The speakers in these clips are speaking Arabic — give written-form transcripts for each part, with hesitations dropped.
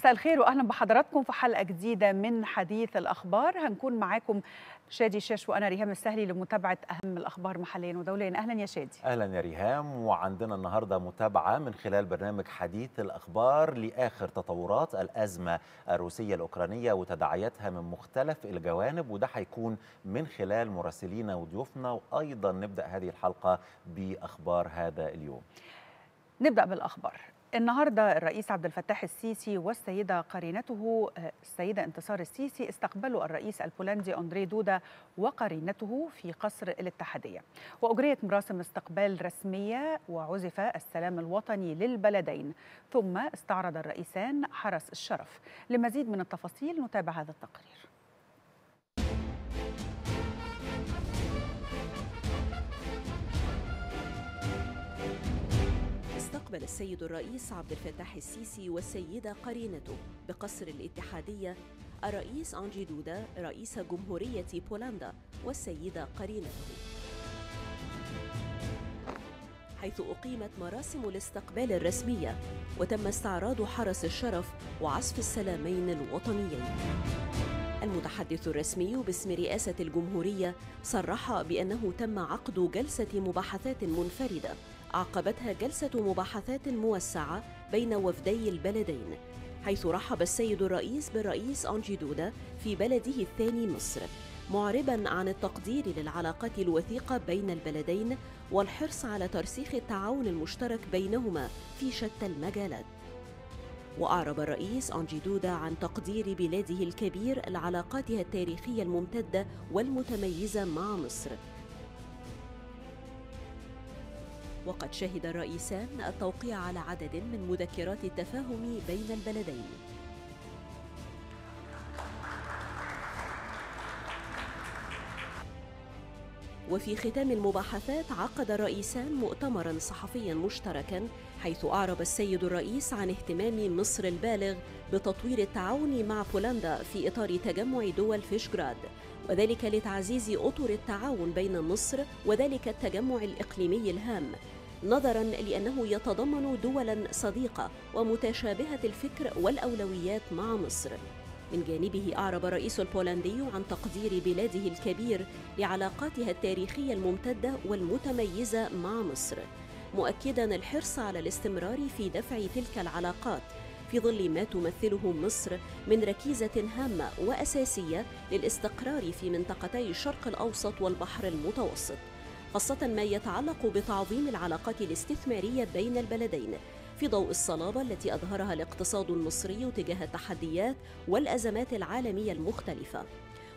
مساء الخير واهلا بحضراتكم في حلقه جديده من حديث الاخبار. هنكون معاكم شادي شاش وانا ريهام السهلي لمتابعه اهم الاخبار محليا ودوليا. اهلا يا شادي. اهلا يا ريهام. وعندنا النهارده متابعه من خلال برنامج حديث الاخبار لاخر تطورات الازمه الروسيه الاوكرانيه وتداعياتها من مختلف الجوانب، وده هيكون من خلال مراسلينا وضيوفنا، وايضا نبدا هذه الحلقه باخبار هذا اليوم. نبدا بالاخبار. النهارده الرئيس عبد الفتاح السيسي والسيده قرينته السيده انتصار السيسي استقبلوا الرئيس البولندي أندريه دودا وقرينته في قصر الاتحاديه، واجريت مراسم استقبال رسميه وعزف السلام الوطني للبلدين، ثم استعرض الرئيسان حرس الشرف. لمزيد من التفاصيل نتابع هذا التقرير. استقبل السيد الرئيس عبد الفتاح السيسي والسيدة قرينته بقصر الاتحادية الرئيس أندريه دودا رئيس جمهورية بولندا والسيدة قرينته، حيث أقيمت مراسم الاستقبال الرسمية وتم استعراض حرس الشرف وعزف السلامين الوطنيين. المتحدث الرسمي باسم رئاسة الجمهورية صرح بأنه تم عقد جلسة مباحثات منفردة عقبتها جلسة مباحثات موسعة بين وفدي البلدين، حيث رحب السيد الرئيس بالرئيس أندريه دودا في بلده الثاني مصر، معرباً عن التقدير للعلاقات الوثيقة بين البلدين والحرص على ترسيخ التعاون المشترك بينهما في شتى المجالات. وأعرب الرئيس أندريه دودا عن تقدير بلاده الكبير لعلاقاتها التاريخية الممتدة والمتميزة مع مصر. وقد شهد الرئيسان التوقيع على عدد من مذكرات التفاهم بين البلدين. وفي ختام المباحثات عقد الرئيسان مؤتمراً صحفياً مشتركاً، حيث أعرب السيد الرئيس عن اهتمام مصر البالغ بتطوير التعاون مع بولندا في إطار تجمع دول فيشيغراد، وذلك لتعزيز أطر التعاون بين مصر وذلك التجمع الإقليمي الهام، نظراً لأنه يتضمن دولاً صديقة ومتشابهة الفكر والأولويات مع مصر. من جانبه أعرب الرئيس البولندي عن تقدير بلاده الكبير لعلاقاتها التاريخية الممتدة والمتميزة مع مصر، مؤكداً الحرص على الاستمرار في دفع تلك العلاقات في ظل ما تمثله مصر من ركيزة هامة وأساسية للاستقرار في منطقتي الشرق الأوسط والبحر المتوسط، خاصة ما يتعلق بتعظيم العلاقات الاستثمارية بين البلدين في ضوء الصلابة التي أظهرها الاقتصاد المصري تجاه التحديات والأزمات العالمية المختلفة،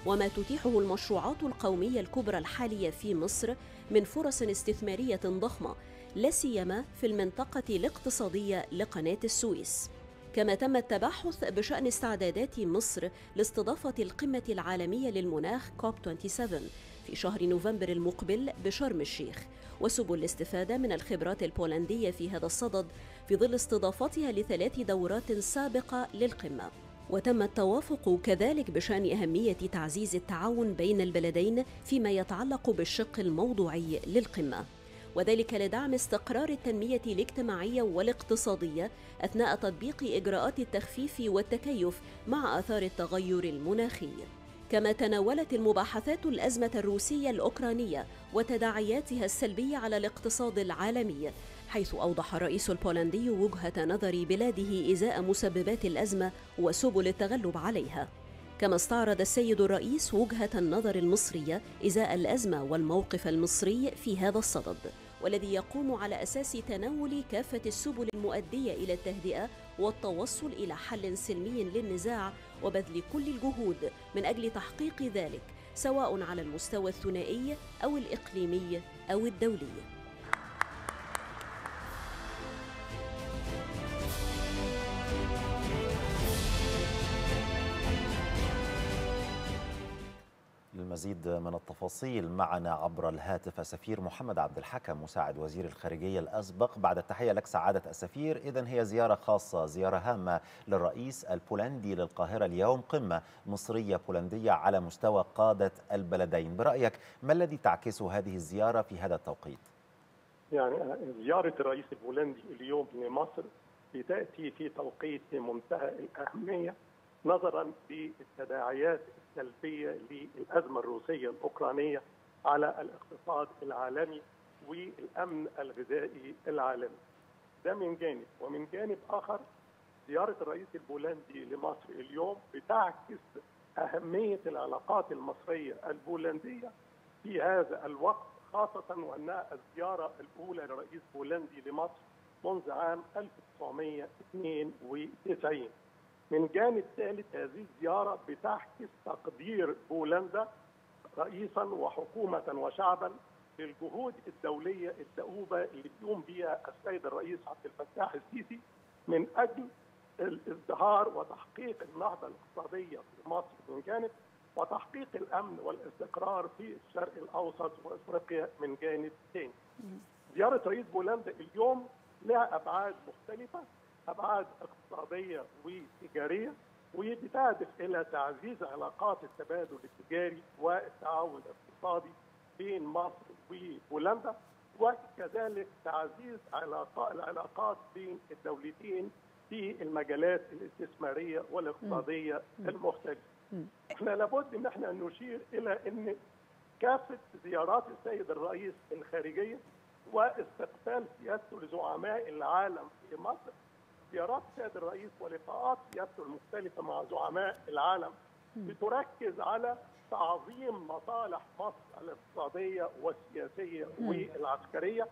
وما تتيحه المشروعات القومية الكبرى الحالية في مصر من فرص استثمارية ضخمة، لا سيما في المنطقة الاقتصادية لقناة السويس. كما تم التباحث بشأن استعدادات مصر لاستضافة القمة العالمية للمناخ كوب 27 في شهر نوفمبر المقبل بشرم الشيخ، وسبل الاستفادة من الخبرات البولندية في هذا الصدد في ظل استضافتها لثلاث دورات سابقة للقمة. وتم التوافق كذلك بشأن أهمية تعزيز التعاون بين البلدين فيما يتعلق بالشق الموضوعي للقمة، وذلك لدعم استقرار التنمية الاجتماعية والاقتصادية أثناء تطبيق إجراءات التخفيف والتكيف مع آثار التغير المناخي. كما تناولت المباحثات الأزمة الروسية الأوكرانية وتداعياتها السلبية على الاقتصاد العالمي، حيث أوضح الرئيس البولندي وجهة نظر بلاده إزاء مسببات الأزمة وسبل التغلب عليها. كما استعرض السيد الرئيس وجهة النظر المصرية إزاء الأزمة والموقف المصري في هذا الصدد، والذي يقوم على أساس تناول كافة السبل المؤدية إلى التهدئة والتوصل إلى حل سلمي للنزاع وبذل كل الجهود من أجل تحقيق ذلك، سواء على المستوى الثنائي أو الإقليمي أو الدولي. المزيد من التفاصيل معنا عبر الهاتف السفير محمد عبد الحكم مساعد وزير الخارجية الأسبق. بعد التحية لك سعادة السفير. إذن هي زيارة خاصة، زيارة هامة للرئيس البولندي للقاهرة اليوم، قمة مصرية بولندية على مستوى قادة البلدين. برأيك ما الذي تعكسه هذه الزيارة في هذا التوقيت؟ يعني زيارة الرئيس البولندي اليوم لمصر تأتي في توقيت منتهى الأهمية نظرا للتداعيات السلبية للأزمة الروسية الأوكرانية على الاقتصاد العالمي والأمن الغذائي العالمي. ده من جانب، ومن جانب آخر زيارة الرئيس البولندي لمصر اليوم بتعكس أهمية العلاقات المصرية البولندية في هذا الوقت، خاصة وأنها الزيارة الأولى لرئيس بولندي لمصر منذ عام 1992. من جانب ثالث، هذه الزيارة بتعكس تقدير بولندا رئيسا وحكومة وشعبا للجهود الدولية الدؤوبة اللي بيقوم بها السيد الرئيس عبد الفتاح السيسي من أجل الازدهار وتحقيق النهضة الاقتصادية في مصر من جانب، وتحقيق الأمن والاستقرار في الشرق الأوسط وأفريقيا من جانب ثاني. زيارة رئيس بولندا اليوم لها أبعاد مختلفة، أبعاد اقتصادية وتجارية، وبتهدف إلى تعزيز علاقات التبادل التجاري والتعاون الاقتصادي بين مصر وبولندا، وكذلك تعزيز العلاقات بين الدولتين في المجالات الاستثمارية والاقتصادية المختلفة. احنا لابد ان احنا نشير الى ان كافه زيارات السيد الرئيس الخارجيه واستقبال سيادته لزعماء العالم في مصر، زيارات السيد الرئيس ولقاءات سيادته المختلفه مع زعماء العالم بتركز على تعظيم مصالح مصر الاقتصاديه والسياسيه والعسكريه،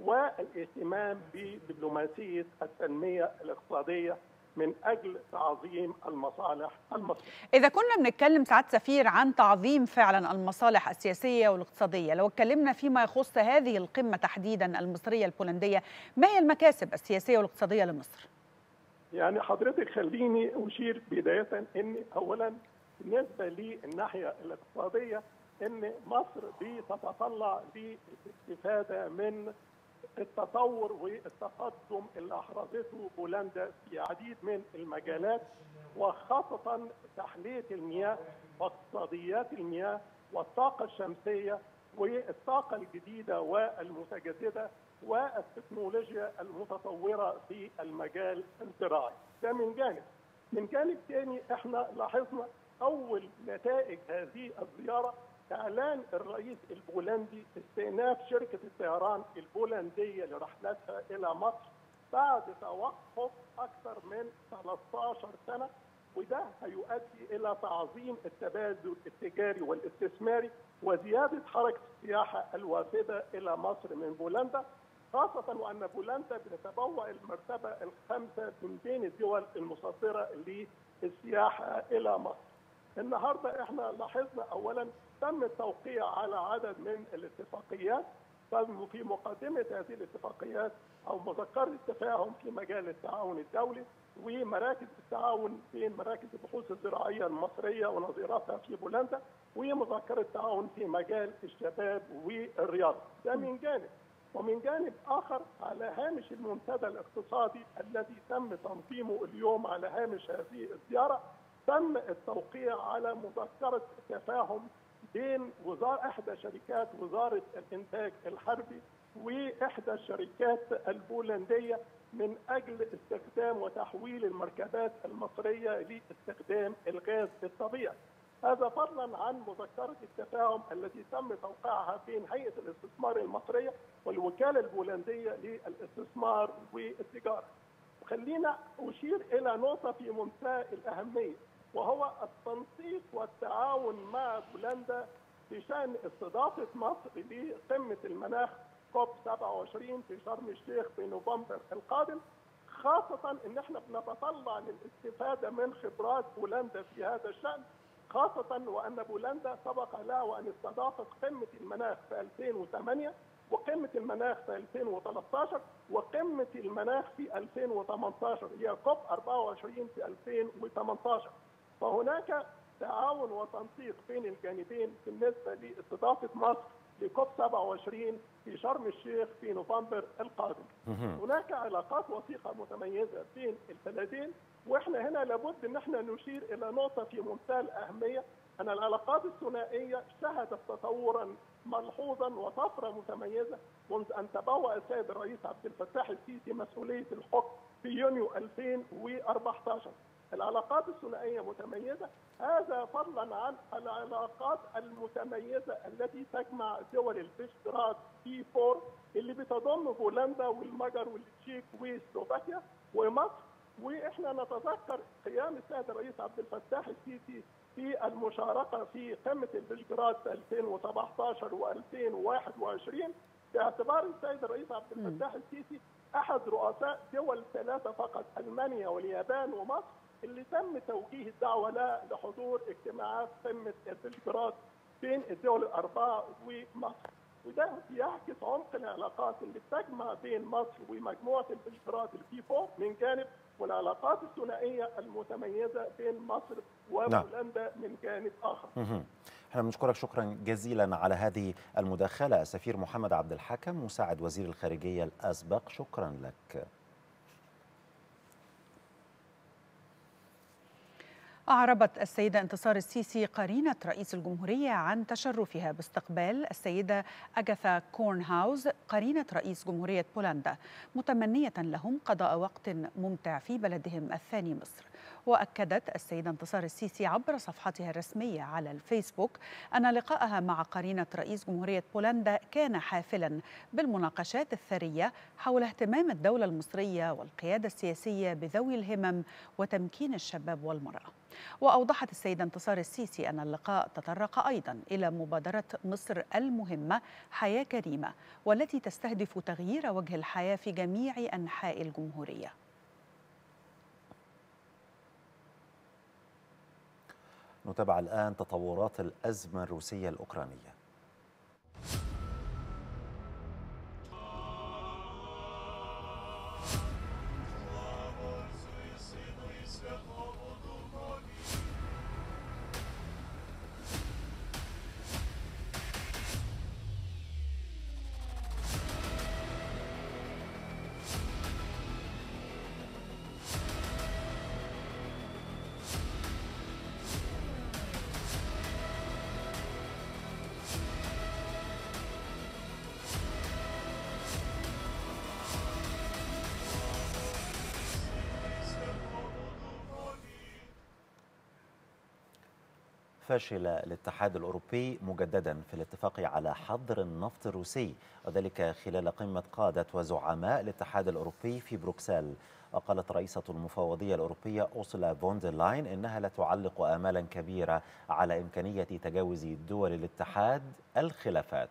والاهتمام بدبلوماسيه التنميه الاقتصاديه من أجل تعظيم المصالح المصرية. إذا كنا بنتكلم سعادة سفير عن تعظيم فعلا المصالح السياسية والاقتصادية، لو اتكلمنا فيما يخص هذه القمة تحديدا المصرية البولندية، ما هي المكاسب السياسية والاقتصادية لمصر؟ يعني حضرتك خليني أشير بداية أن أولا بالنسبة للناحية الاقتصادية أن مصر بتتطلع للاستفادة من التطور والتقدم اللي أحرزته بولندا في عديد من المجالات، وخاصة تحلية المياه واقتصاديات المياه والطاقة الشمسية والطاقة الجديدة والمتجددة والتكنولوجيا المتطورة في المجال الزراعي. ده من جانب. من جانب تاني احنا لاحظنا أول نتائج هذه الزيارة إعلان الرئيس البولندي استئناف شركة الطيران البولندية لرحلتها إلى مصر بعد توقف أكثر من 13 سنة، وده هيؤدي إلى تعظيم التبادل التجاري والاستثماري وزيادة حركة السياحة الوافدة إلى مصر من بولندا، خاصة وأن بولندا بتتبوأ المرتبة الخامسة من بين الدول المصدرة للسياحة إلى مصر. النهارده احنا لاحظنا اولا تم التوقيع على عدد من الاتفاقيات، تم في مقدمه هذه الاتفاقيات او مذكره التفاهم في مجال التعاون الدولي ومراكز التعاون بين مراكز البحوث الزراعيه المصريه ونظيراتها في بولندا، ومذكره التعاون في مجال الشباب والرياضه. ده من جانب. ومن جانب اخر على هامش المنتدى الاقتصادي الذي تم تنظيمه اليوم على هامش هذه الزياره، تم التوقيع على مذكرة تفاهم بين إحدى شركات وزارة الإنتاج الحربي وإحدى الشركات البولندية من أجل استخدام وتحويل المركبات المصرية لاستخدام الغاز الطبيعي. هذا فضلا عن مذكرة التفاهم التي تم توقيعها بين هيئة الاستثمار المصرية والوكالة البولندية للاستثمار والتجارة. خلينا أشير إلى نقطة في منتهى الأهمية، وهو التنسيق والتعاون مع بولندا بشأن استضافة مصر لقمة المناخ كوب 27 في شرم الشيخ في نوفمبر القادم، خاصة إن احنا بنتطلع للاستفادة من خبرات بولندا في هذا الشأن، خاصة وأن بولندا سبق لها وأن استضافت قمة المناخ في 2008 وقمة المناخ في 2013 وقمة المناخ في 2018 هي كوب 24 في 2018. فهناك تعاون وتنسيق بين الجانبين بالنسبة لاستضافة مصر لكوب 27 في شرم الشيخ في نوفمبر القادم. هناك علاقات وثيقة متميزة بين البلدين، واحنا هنا لابد ان احنا نشير الى نقطة في منتهى الأهمية، أن العلاقات الثنائية شهدت تطورا ملحوظا وطفرة متميزة منذ أن تبوأ السيد الرئيس عبد الفتاح السيسي مسؤولية الحكم في يونيو 2014. العلاقات الثنائية متميزة، هذا فضلا عن العلاقات المتميزة التي تجمع دول الفيشيغراد في 4 اللي بتضم بولندا والمجر والتشيك وسلوفاكيا ومصر. واحنا نتذكر قيام السيد الرئيس عبد الفتاح السيسي في المشاركة في قمة الفيشيغراد في 2017 و2021 باعتبار السيد الرئيس عبد الفتاح السيسي أحد رؤساء دول 3 فقط، ألمانيا واليابان ومصر، اللي تم توجيه الدعوة لها لحضور اجتماعات قمة الفيشيغراد بين الدول ال4 ومصر. وده بيعكس عمق العلاقات اللي بتجمع بين مصر ومجموعة الفيشيغراد البي 4 من جانب، والعلاقات الثنائية المتميزة بين مصر وبولندا من جانب آخر. احنا بنشكرك شكرا جزيلا على هذه المداخلة سفير محمد عبد الحكم مساعد وزير الخارجية الأسبق، شكرا لك. أعربت السيدة انتصار السيسي قرينة رئيس الجمهورية عن تشرفها باستقبال السيدة أغاتا كورنهاوزر قرينة رئيس جمهورية بولندا، متمنية لهم قضاء وقت ممتع في بلدهم الثاني مصر. وأكدت السيدة انتصار السيسي عبر صفحتها الرسمية على الفيسبوك أن لقائها مع قرينة رئيس جمهورية بولندا كان حافلا بالمناقشات الثرية حول اهتمام الدولة المصرية والقيادة السياسية بذوي الهمم وتمكين الشباب والمرأة. وأوضحت السيدة انتصار السيسي أن اللقاء تطرق أيضا إلى مبادرة مصر المهمة حياة كريمة، والتي تستهدف تغيير وجه الحياة في جميع أنحاء الجمهورية. نتابع الآن تطورات الأزمة الروسية الأوكرانية. فشل الاتحاد الأوروبي مجددا في الاتفاق على حظر النفط الروسي، وذلك خلال قمة قادة وزعماء الاتحاد الأوروبي في بروكسل. وقالت رئيسة المفوضية الأوروبية أورسولا فون دير لاين إنها لا تعلق آمالا كبيرة على إمكانية تجاوز دول الاتحاد الخلافات.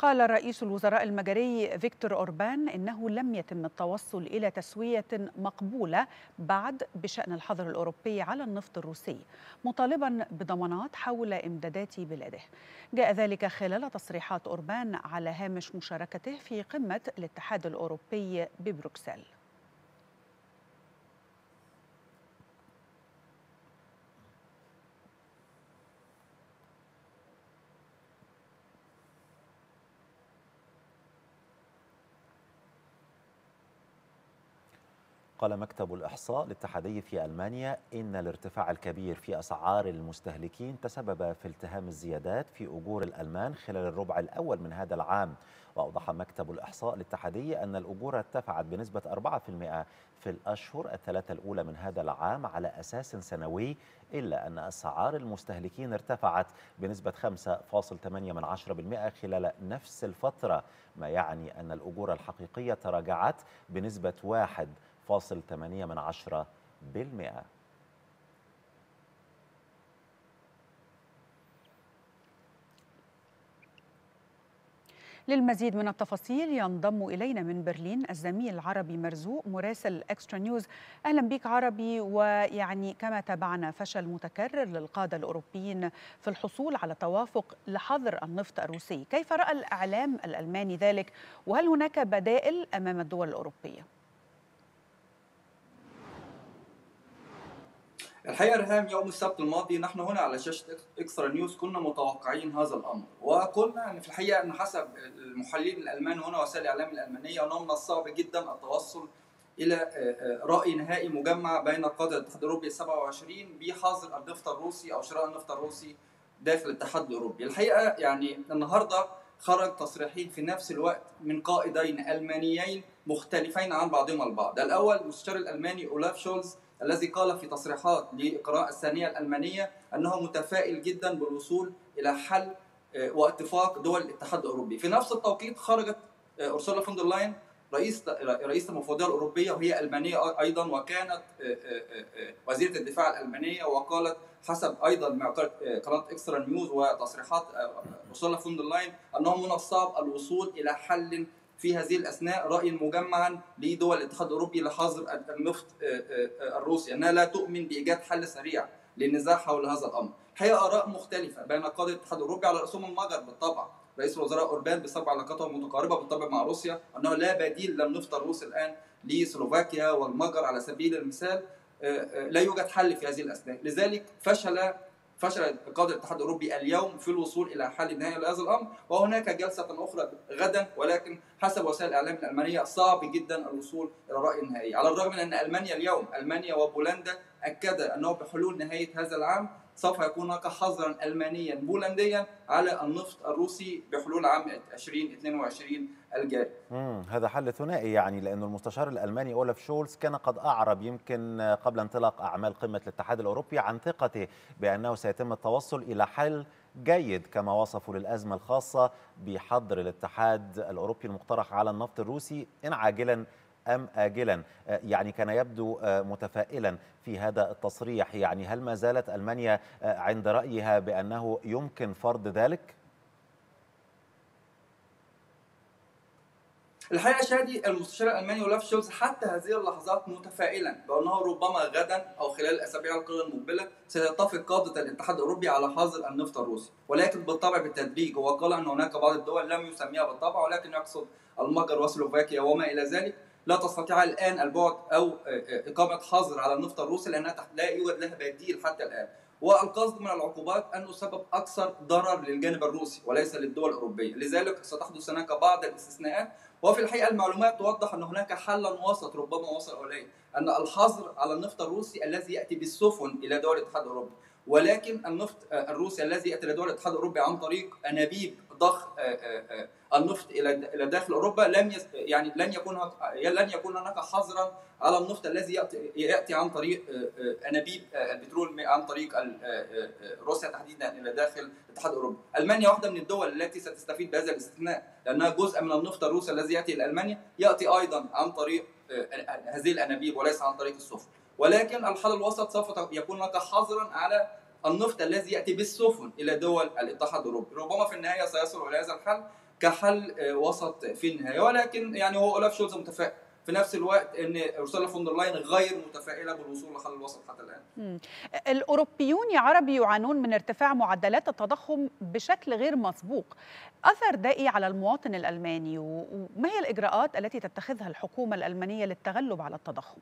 قال رئيس الوزراء المجري فيكتور أوربان إنه لم يتم التوصل إلى تسوية مقبولة بعد بشأن الحظر الأوروبي على النفط الروسي، مطالبا بضمانات حول إمدادات بلاده. جاء ذلك خلال تصريحات أوربان على هامش مشاركته في قمة الاتحاد الأوروبي ببروكسل. قال مكتب الإحصاء الاتحادي في ألمانيا إن الارتفاع الكبير في أسعار المستهلكين تسبب في التهام الزيادات في أجور الألمان خلال الربع الأول من هذا العام. وأوضح مكتب الإحصاء الاتحادي أن الأجور ارتفعت بنسبة 4% في الأشهر الثلاثة الأولى من هذا العام على أساس سنوي، إلا أن أسعار المستهلكين ارتفعت بنسبة 5.8% خلال نفس الفترة، ما يعني أن الأجور الحقيقية تراجعت بنسبة 1.8%. للمزيد من التفاصيل ينضم إلينا من برلين الزميل عربي مرزوق مراسل اكسترا نيوز. أهلا بك عربي. ويعني كما تابعنا فشل متكرر للقادة الأوروبيين في الحصول على توافق لحظر النفط الروسي، كيف رأى الإعلام الألماني ذلك؟ وهل هناك بدائل أمام الدول الأوروبية؟ الحقيقة ريهام، يوم السبت الماضي نحن هنا على شاشة إكسترا نيوز كنا متوقعين هذا الأمر، وقلنا أن في الحقيقة أن حسب المحللين الألمان هنا وسائل الإعلام الألمانية أنه من الصعب جدا التوصل إلى رأي نهائي مجمع بين قادة الاتحاد الأوروبي 27 بحظر النفط الروسي أو شراء النفط الروسي داخل الاتحاد الأوروبي. الحقيقة يعني النهاردة خرج تصريحين في نفس الوقت من قائدين ألمانيين مختلفين عن بعضهما البعض. الأول المستشار الألماني أولاف شولز الذي قال في تصريحات لإقراء الثانية الألمانية أنه متفائل جدا بالوصول إلى حل واتفاق دول الاتحاد الأوروبي. في نفس التوقيت خرجت أورسولا فون دير لاين رئيس المفوضية الأوروبية، وهي ألمانية أيضا وكانت وزيرة الدفاع الألمانية، وقالت حسب أيضا قناة إكسترا نيوز وتصريحات أورسولا فون دير لاين أنه من الصعب الوصول إلى حل في هذه الأثناء رأي مجمعا لدول الاتحاد الأوروبي لحظر النفط الروسي، أنها لا تؤمن بإيجاد حل سريع للنزاع حول هذا الأمر. حقيقة آراء مختلفة بين قادة الاتحاد الأوروبي على رأسهم المجر بالطبع رئيس الوزراء أوربان بسبب علاقاته المتقاربة بالطبع مع روسيا، أنه لا بديل للنفط الروسي الآن لسلوفاكيا والمجر على سبيل المثال، لا يوجد حل في هذه الأثناء. لذلك فشل قادة الاتحاد الأوروبي اليوم في الوصول إلى حل نهائي لهذا الأمر، وهناك جلسة أخرى غدا، ولكن حسب وسائل الإعلام الألمانية صعب جدا الوصول إلى رأي نهائي، على الرغم من أن ألمانيا اليوم وبولندا أكدا أنه بحلول نهاية هذا العام سوف يكون هناك حظرا ألمانيا بولنديا على النفط الروسي بحلول عام 2022 الجاري. هذا حل ثنائي يعني، لأن المستشار الألماني أولاف شولز كان قد أعرب يمكن قبل انطلاق أعمال قمة الاتحاد الأوروبي عن ثقته بأنه سيتم التوصل إلى حل جيد كما وصفوا للأزمة الخاصة بحظر الاتحاد الأوروبي المقترح على النفط الروسي إن عاجلا أم آجلا، يعني كان يبدو متفائلا في هذا التصريح. يعني هل ما زالت ألمانيا عند رأيها بأنه يمكن فرض ذلك؟ الحقيقة شادي، المستشار الألماني أولاف شولز حتى هذه اللحظات متفائلا بأنه ربما غدا أو خلال الأسابيع القليلة المقبلة سيتفق قادة الاتحاد الأوروبي على حظر النفط الروسي، ولكن بالطبع بالتدريج. هو قال أن هناك بعض الدول لم يسميها بالطبع، ولكن يقصد المجر وسلوفاكيا وما إلى ذلك لا تستطيع الآن البعد أو إقامة حظر على النفط الروسي لأنها لا يوجد لها بديل حتى الآن، والقصد من العقوبات أنه سبب أكثر ضرر للجانب الروسي وليس للدول الأوروبية، لذلك ستحدث هناك بعض الاستثناءات. وفي الحقيقة المعلومات توضح أن هناك حلا وسط ربما وصل إليه، أن الحظر على النفط الروسي الذي يأتي بالسفن إلى دول الاتحاد الأوروبي، ولكن النفط الروسي الذي يأتي إلى دول الاتحاد الأوروبي عن طريق أنابيب ضخ النفط الى داخل اوروبا لن يكون هناك حظرا على النفط الذي ياتي عن طريق انابيب البترول عن طريق روسيا تحديدا الى داخل الاتحاد الاوروبي. المانيا واحده من الدول التي ستستفيد بهذا الاستثناء، لانها جزء من النفط الروسي الذي ياتي الى المانيا ياتي ايضا عن طريق هذه الانابيب وليس عن طريق السفن، ولكن الحل الوسط سوف يكون هناك حظرا على النفط الذي ياتي بالسفن الى دول الاتحاد الاوروبي. ربما في النهايه سيصل الى هذا الحل كحل وسط في النهايه، ولكن يعني هو أولاف شولز متفائل في نفس الوقت ان أورسولا فون دير لاين غير متفائله بالوصول لحل الوسط حتى الان. الاوروبيون يا عربي يعانون من ارتفاع معدلات التضخم بشكل غير مسبوق، اثر ده ايه على المواطن الالماني؟ وما هي الاجراءات التي تتخذها الحكومه الالمانيه للتغلب على التضخم؟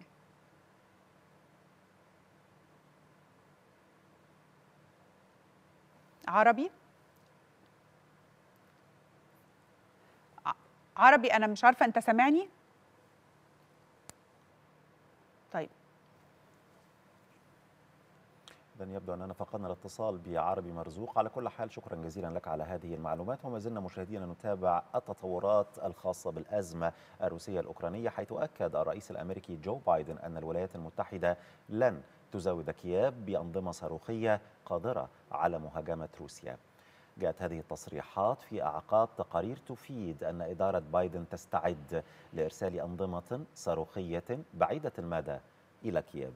عربي أنا مش عارفة أنت سامعني؟ طيب إذن يبدو أننا فقدنا الاتصال بعربي مرزوق. على كل حال شكرا جزيلا لك على هذه المعلومات، وما زلنا مشاهدينا نتابع التطورات الخاصة بالأزمة الروسية الأوكرانية، حيث أكد الرئيس الأمريكي جو بايدن أن الولايات المتحدة لن تزود كييف بأنظمة صاروخية قادرة على مهاجمة روسيا. جاءت هذه التصريحات في أعقاب تقارير تفيد أن إدارة بايدن تستعد لإرسال أنظمة صاروخية بعيدة المدى إلى كييف.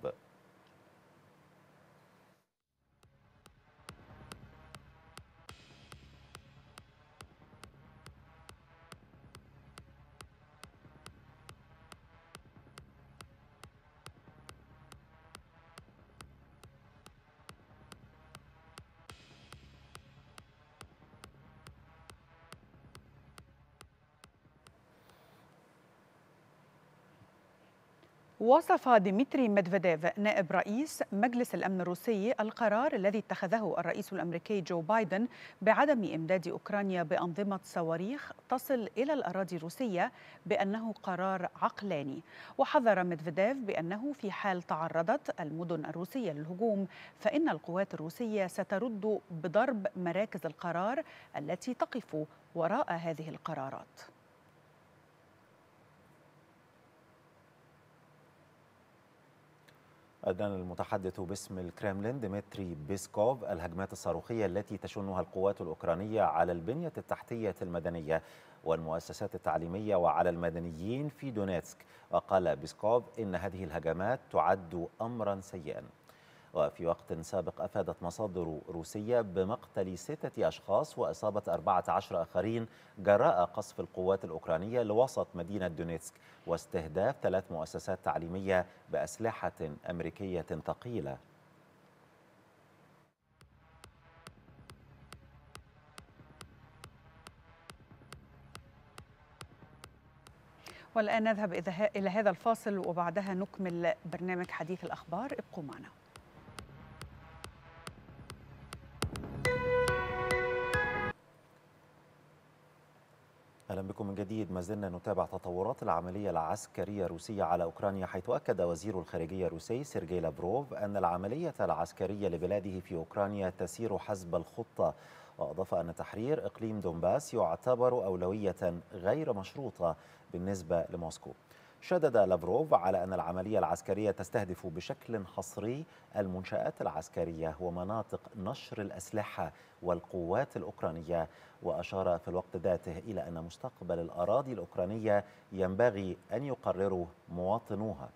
وصف ديمتري مدفيديف نائب رئيس مجلس الأمن الروسي القرار الذي اتخذه الرئيس الأمريكي جو بايدن بعدم إمداد أوكرانيا بأنظمة صواريخ تصل إلى الأراضي الروسية بأنه قرار عقلاني. وحذر مدفيديف بأنه في حال تعرضت المدن الروسية للهجوم فإن القوات الروسية سترد بضرب مراكز القرار التي تقف وراء هذه القرارات. أدان المتحدث باسم الكرملين ديمتري بيسكوف الهجمات الصاروخية التي تشنها القوات الأوكرانية على البنية التحتية المدنية والمؤسسات التعليمية وعلى المدنيين في دونيتسك، وقال بيسكوف إن هذه الهجمات تعد أمرا سيئا. وفي وقت سابق أفادت مصادر روسية بمقتل 6 أشخاص وإصابة 14 آخرين جراء قصف القوات الأوكرانية لوسط مدينة دونيتسك واستهداف 3 مؤسسات تعليمية بأسلحة أمريكية ثقيلة. والآن نذهب إلى هذا الفاصل وبعدها نكمل برنامج حديث الأخبار، ابقوا معنا. أهلا بكم من جديد. ما زلنا نتابع تطورات العملية العسكرية الروسية على أوكرانيا، حيث أكد وزير الخارجية الروسي سيرجي لافروف أن العملية العسكرية لبلاده في أوكرانيا تسير حسب الخطة، وأضاف أن تحرير إقليم دونباس يعتبر أولوية غير مشروطة بالنسبة لموسكو. شدد لافروف على أن العملية العسكرية تستهدف بشكل حصري المنشآت العسكرية ومناطق نشر الأسلحة والقوات الأوكرانية، وأشار في الوقت ذاته إلى أن مستقبل الأراضي الأوكرانية ينبغي أن يقرره مواطنوها.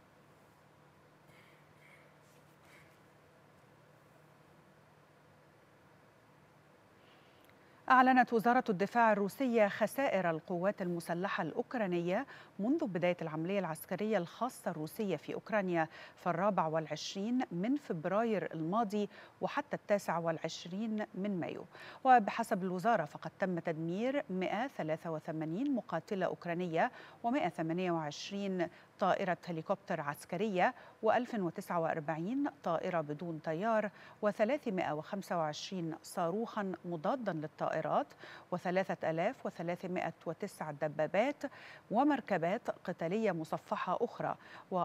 أعلنت وزارة الدفاع الروسية خسائر القوات المسلحة الأوكرانية منذ بداية العملية العسكرية الخاصة الروسية في أوكرانيا في 24 من فبراير الماضي وحتى 29 من مايو. وبحسب الوزارة فقد تم تدمير 183 مقاتلة أوكرانية و128 طائرة هليكوبتر عسكرية و1049 طائرة بدون طيار و325 صاروخا مضادا للطائرات و3309 دبابات ومركبات قتالية مصفحة أخرى و447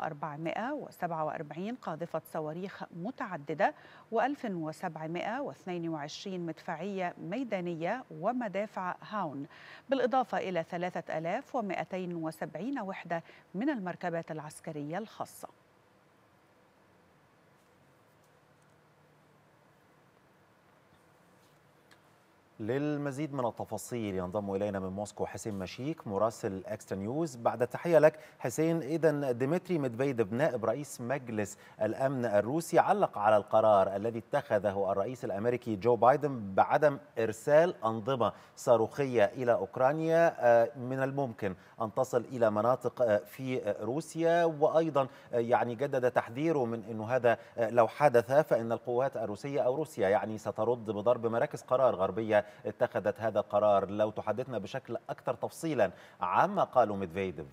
قاذفة صواريخ متعددة و1722 مدفعية ميدانية ومدافع هاون، بالإضافة إلى 3270 وحدة من المركبات العسكرية الخاصة. للمزيد من التفاصيل ينضم إلينا من موسكو حسين مشيك مراسل اكسترا نيوز. بعد التحية لك حسين. إذن ديمتري مدفيديف نائب رئيس مجلس الأمن الروسي علق على القرار الذي اتخذه الرئيس الأمريكي جو بايدن بعدم إرسال أنظمة صاروخية إلى أوكرانيا من الممكن أن تصل إلى مناطق في روسيا، وأيضا يعني جدد تحذيره من أنه هذا لو حدث فإن القوات الروسية أو روسيا يعني سترد بضرب مراكز قرار غربية اتخذت هذا القرار. لو تحدثنا بشكل أكثر تفصيلا عما قاله مدفيديف.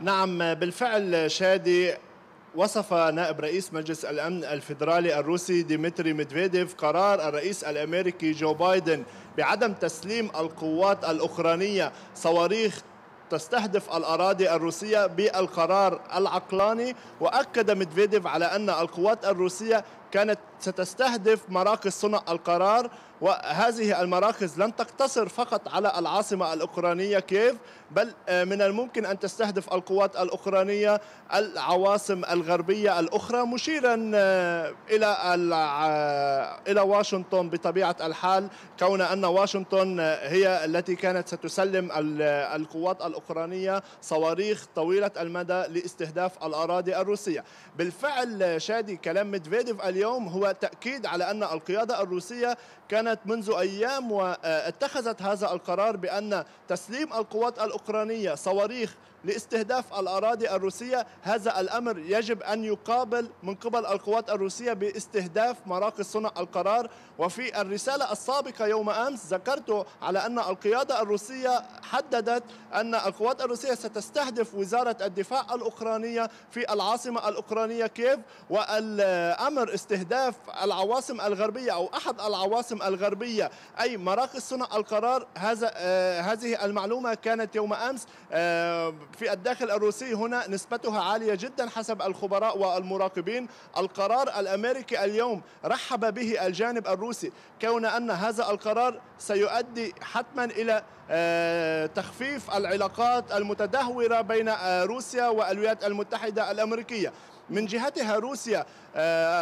نعم بالفعل شادي، وصف نائب رئيس مجلس الأمن الفيدرالي الروسي ديمتري مدفيديف قرار الرئيس الأمريكي جو بايدن بعدم تسليم القوات الأوكرانية صواريخ تستهدف الأراضي الروسية بالقرار العقلاني. وأكد مدفيديف على أن القوات الروسية كانت ستستهدف مراكز صنع القرار، وهذه المراكز لن تقتصر فقط على العاصمة الأوكرانية كييف، بل من الممكن أن تستهدف القوات الأوكرانية العواصم الغربية الأخرى، مشيرا إلى واشنطن بطبيعة الحال، كون أن واشنطن هي التي كانت ستسلم القوات الأوكرانية صواريخ طويلة المدى لاستهداف الأراضي الروسية. بالفعل شادي، كلام مدفيديف اليوم هو تأكيد على أن القيادة الروسية كانت منذ أيام واتخذت هذا القرار بأن تسليم القوات الأوكرانية صواريخ لاستهداف الأراضي الروسية. هذا الأمر يجب أن يقابل من قبل القوات الروسية باستهداف مراكز صنع القرار. وفي الرسالة السابقة يوم أمس ذكرت على أن القيادة الروسية حددت أن القوات الروسية ستستهدف وزارة الدفاع الأوكرانية في العاصمة الأوكرانية كييف، والأمر استهداف العواصم الغربية أو أحد العواصم الغربية أي مراكز صنع القرار. هذه المعلومة كانت يوم أمس في الداخل الروسي هنا نسبتها عالية جدا حسب الخبراء والمراقبين. القرار الأمريكي اليوم رحب به الجانب الروسي كون أن هذا القرار سيؤدي حتما إلى تخفيف العلاقات المتدهورة بين روسيا والولايات المتحدة الأمريكية. من جهتها روسيا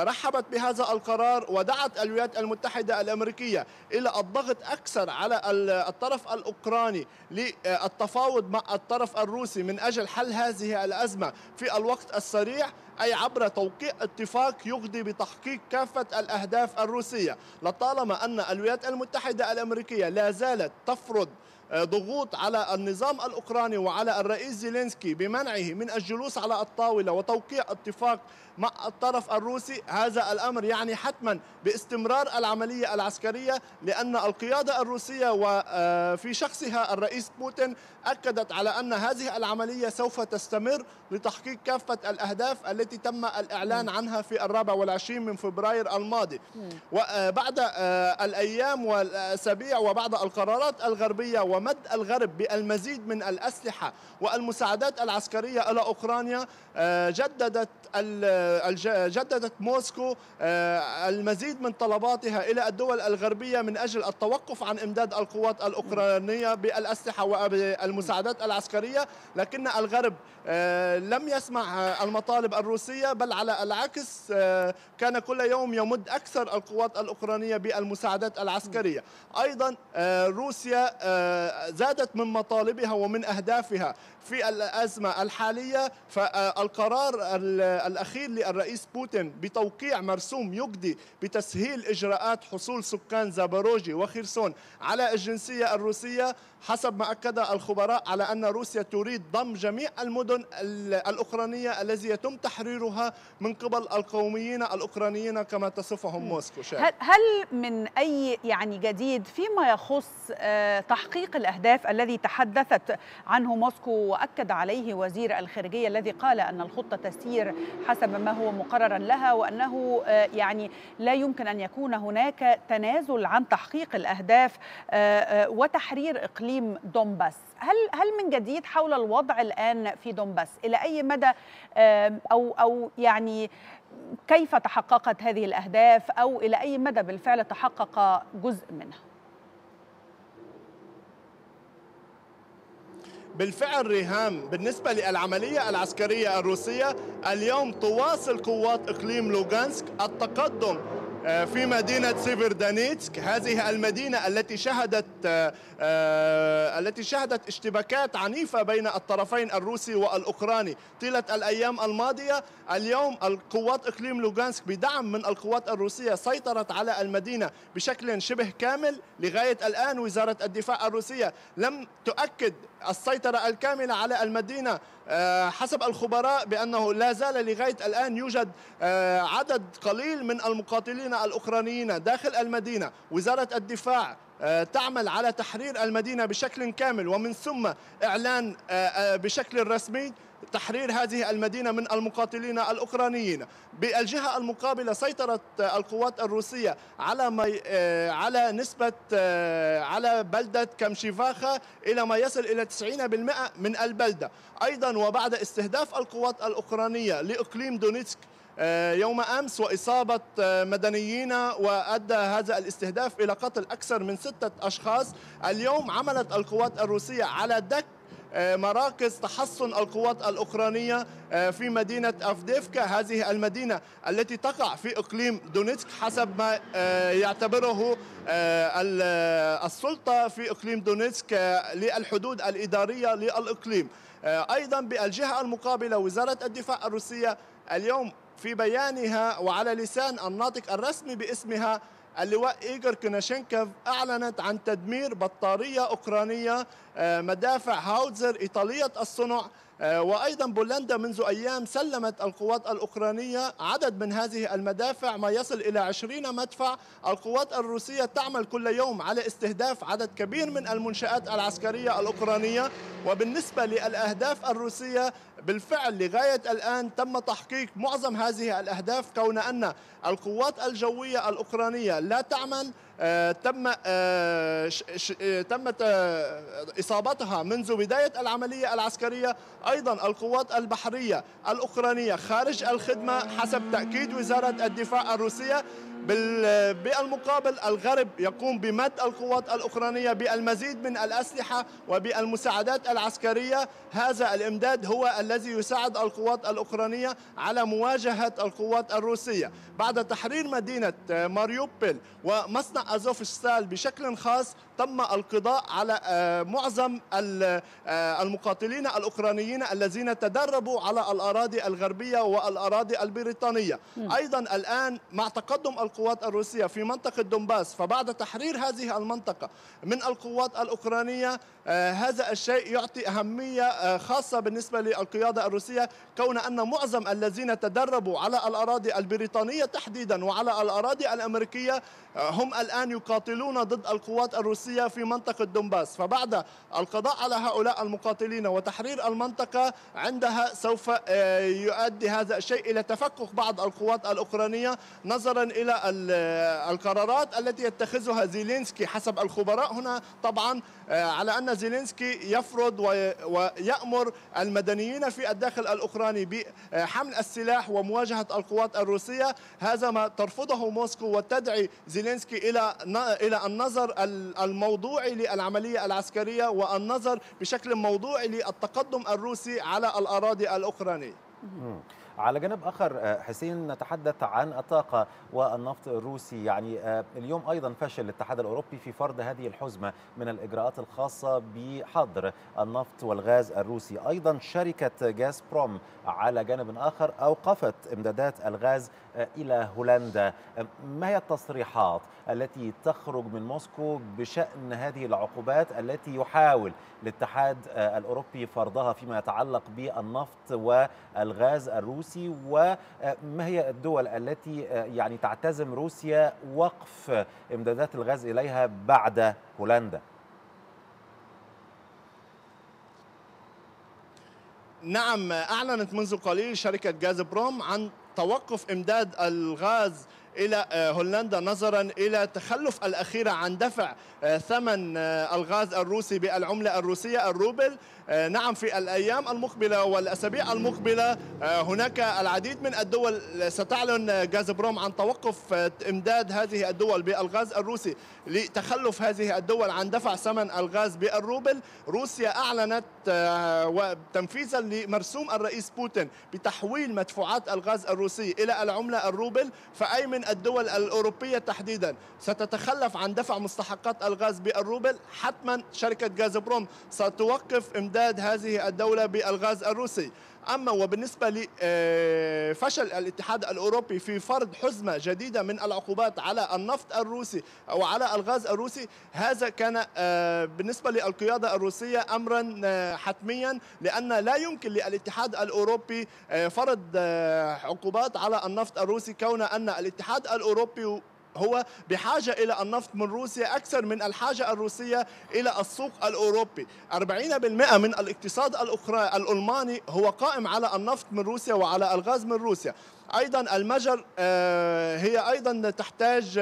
رحبت بهذا القرار ودعت الولايات المتحدة الأمريكية إلى الضغط أكثر على الطرف الأوكراني للتفاوض مع الطرف الروسي من أجل حل هذه الأزمة في الوقت السريع، أي عبر توقيع اتفاق يقضي بتحقيق كافة الأهداف الروسية. لطالما أن الولايات المتحدة الأمريكية لا زالت تفرض ضغوط على النظام الأوكراني وعلى الرئيس زيلينسكي بمنعه من الجلوس على الطاولة وتوقيع اتفاق مع الطرف الروسي، هذا الأمر يعني حتما باستمرار العملية العسكرية، لأن القيادة الروسية وفي شخصها الرئيس بوتين أكدت على أن هذه العملية سوف تستمر لتحقيق كافة الأهداف التي تم الإعلان عنها في 24 من فبراير الماضي. وبعد الأيام والأسابيع وبعد القرارات الغربية ومد الغرب بالمزيد من الأسلحة والمساعدات العسكرية إلى أوكرانيا، جددت موسكو المزيد من طلباتها إلى الدول الغربية من أجل التوقف عن إمداد القوات الأوكرانية بالأسلحة والمساعدات العسكرية، لكن الغرب لم يسمع المطالب الروسية، بل على العكس كان كل يوم يمد أكثر القوات الأوكرانية بالمساعدات العسكرية. أيضا روسيا زادت من مطالبها ومن أهدافها في الأزمة الحالية، فالقرار الأخير للرئيس بوتين بتوقيع مرسوم يقضي بتسهيل إجراءات حصول سكان زاباروجي وخيرسون على الجنسية الروسية، حسب ما أكد الخبراء على أن روسيا تريد ضم جميع المدن الأوكرانية التي يتم تحريرها من قبل القوميين الأوكرانيين كما تصفهم موسكو. هل من أي جديد فيما يخص تحقيق الأهداف الذي تحدثت عنه موسكو وأكد عليه وزير الخارجية الذي قال أن الخطة تسير حسب ما هو مقررا لها وأنه لا يمكن أن يكون هناك تنازل عن تحقيق الأهداف وتحرير إقليم دونباس؟ هل من جديد حول الوضع الآن في دونباس؟ إلى أي مدى أو كيف تحققت هذه الأهداف أو إلى أي مدى بالفعل تحقق جزء منها؟ بالفعل ريهام، بالنسبة للعملية العسكرية الروسية اليوم تواصل قوات إقليم لوغانسك التقدم في مدينة سيفيرودونيتسك، هذه المدينة التي شهدت اشتباكات عنيفة بين الطرفين الروسي والأوكراني طيلة الأيام الماضية. اليوم القوات إقليم لوغانسك بدعم من القوات الروسية سيطرت على المدينة بشكل شبه كامل. لغاية الآن وزارة الدفاع الروسية لم تؤكد السيطرة الكاملة على المدينة، حسب الخبراء بأنه لا زال لغاية الآن يوجد عدد قليل من المقاتلين الأوكرانيين داخل المدينة. وزارة الدفاع تعمل على تحرير المدينة بشكل كامل ومن ثم إعلان بشكل رسمي تحرير هذه المدينة من المقاتلين الأوكرانيين. بالجهة المقابلة سيطرت القوات الروسية على بلدة كامشيفاخا إلى ما يصل إلى 90% من البلدة. أيضا وبعد استهداف القوات الأوكرانية لإقليم دونيتسك يوم أمس وإصابة مدنيين وأدى هذا الاستهداف إلى قتل أكثر من 6 أشخاص، اليوم عملت القوات الروسية على دك مراكز تحصن القوات الأوكرانية في مدينة أفديفكا، هذه المدينة التي تقع في إقليم دونيتسك حسب ما يعتبره السلطة في إقليم دونيتسك للحدود الإدارية للإقليم. أيضا بالجهة المقابلة وزارة الدفاع الروسية اليوم في بيانها وعلى لسان الناطق الرسمي باسمها اللواء إيغور كوناشينكوف أعلنت عن تدمير بطارية أوكرانية مدافع هاوتزر إيطالية الصنع، وأيضا بولندا منذ أيام سلمت القوات الأوكرانية عدد من هذه المدافع ما يصل إلى 20 مدفع. القوات الروسية تعمل كل يوم على استهداف عدد كبير من المنشآت العسكرية الأوكرانية، وبالنسبة للأهداف الروسية بالفعل لغاية الآن تم تحقيق معظم هذه الأهداف، كون أن القوات الجوية الأوكرانية لا تعمل. تمت إصابتها منذ بداية العملية العسكرية. أيضا القوات البحرية الأوكرانية خارج الخدمة حسب تأكيد وزارة الدفاع الروسية. بالمقابل الغرب يقوم بمد القوات الأوكرانية بالمزيد من الأسلحة وبالمساعدات العسكرية. هذا الإمداد هو الذي يساعد القوات الأوكرانية على مواجهة القوات الروسية. بعد تحرير مدينة ماريوبول ومصنع أزوفستال بشكل خاص تم القضاء على معظم المقاتلين الأوكرانيين الذين تدربوا على الأراضي الغربية والأراضي البريطانية. أيضا الآن مع تقدم القوات الروسية في منطقة دونباس، فبعد تحرير هذه المنطقة من القوات الأوكرانية، هذا الشيء يعطي أهمية خاصة بالنسبة للقيادة الروسية، كون أن معظم الذين تدربوا على الأراضي البريطانية تحديدا وعلى الأراضي الأمريكية هم الآن يقاتلون ضد القوات الروسية في منطقة دونباس. فبعد القضاء على هؤلاء المقاتلين وتحرير المنطقة، عندها سوف يؤدي هذا الشيء إلى تفكك بعض القوات الأوكرانية نظرا إلى القرارات التي يتخذها زيلينسكي حسب الخبراء هنا. طبعا على أن زيلينسكي يفرض ويأمر المدنيين في الداخل الأوكراني بحمل السلاح ومواجهة القوات الروسية. هذا ما ترفضه موسكو، وتدعي زيلينسكي إلى النظر الموضوعي للعملية العسكرية والنظر بشكل موضوعي للتقدم الروسي على الأراضي الأوكرانية. على جانب آخر حسين، نتحدث عن الطاقة والنفط الروسي. يعني اليوم أيضا فشل الاتحاد الأوروبي في فرض هذه الحزمة من الإجراءات الخاصة بحظر النفط والغاز الروسي. أيضا شركة جاز بروم على جانب آخر أوقفت إمدادات الغاز إلى هولندا. ما هي التصريحات التي تخرج من موسكو بشأن هذه العقوبات التي يحاول الاتحاد الأوروبي فرضها فيما يتعلق بالنفط والغاز الروسي؟ وما هي الدول التي يعني تعتزم روسيا وقف إمدادات الغاز إليها بعد هولندا؟ نعم، أعلنت منذ قليل شركة غاز بروم عن توقف إمداد الغاز إلى هولندا نظرا إلى التخلف الأخير عن دفع ثمن الغاز الروسي بالعملة الروسية الروبل. نعم، في الأيام المقبلة والأسابيع المقبلة هناك العديد من الدول ستعلن غاز بروم عن توقف إمداد هذه الدول بالغاز الروسي لتخلف هذه الدول عن دفع ثمن الغاز بالروبل. روسيا أعلنت تنفيذا لمرسوم الرئيس بوتين بتحويل مدفوعات الغاز الروسي إلى العملة الروبل، فأي من الدول الأوروبية تحديدا ستتخلف عن دفع مستحقات الغاز بالروبل. حتما شركة غاز بروم ستوقف إمداد هذه الدولة بالغاز الروسي. أما وبالنسبة لفشل الاتحاد الأوروبي في فرض حزمة جديدة من العقوبات على النفط الروسي أو على الغاز الروسي، هذا كان بالنسبة للقيادة الروسية أمرا حتميا، لأن لا يمكن للاتحاد الأوروبي فرض عقوبات على النفط الروسي، كون أن الاتحاد الأوروبي هو بحاجة إلى النفط من روسيا أكثر من الحاجة الروسية إلى السوق الأوروبي. 40% من الاقتصاد الألماني هو قائم على النفط من روسيا وعلى الغاز من روسيا. أيضا المجر هي أيضا تحتاج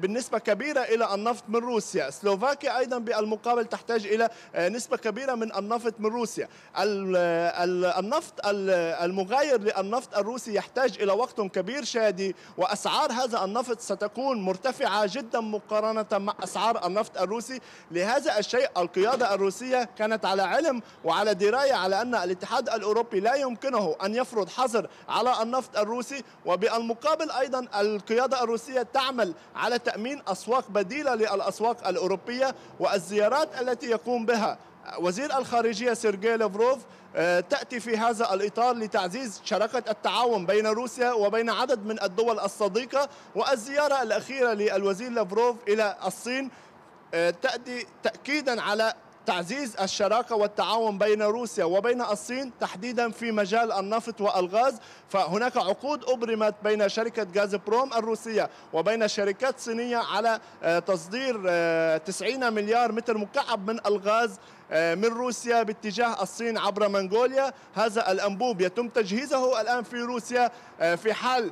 بالنسبة كبيرة إلى النفط من روسيا. سلوفاكيا أيضا بالمقابل تحتاج إلى نسبة كبيرة من النفط من روسيا. النفط المغاير للنفط الروسي يحتاج إلى وقت كبير شادي، وأسعار هذا النفط ستكون مرتفعة جدا مقارنة مع أسعار النفط الروسي. لهذا الشيء القيادة الروسية كانت على علم وعلى دراية على أن الاتحاد الأوروبي لا يمكنه أن يفرض حظر على النفط الروسي، وبالمقابل أيضا القيادة الروسية تعمل على تأمين أسواق بديلة للأسواق الأوروبية، والزيارات التي يقوم بها وزير الخارجية سيرجي لافروف تأتي في هذا الإطار لتعزيز شراكة التعاون بين روسيا وبين عدد من الدول الصديقة. والزيارة الأخيرة للوزير لافروف إلى الصين تأتي تأكيدا على تعزيز الشراكة والتعاون بين روسيا وبين الصين تحديدا في مجال النفط والغاز. فهناك عقود أبرمت بين شركة غازبروم الروسية وبين شركات صينية على تصدير 90 مليار متر مكعب من الغاز من روسيا باتجاه الصين عبر منغوليا. هذا الأنبوب يتم تجهيزه الآن في روسيا في حال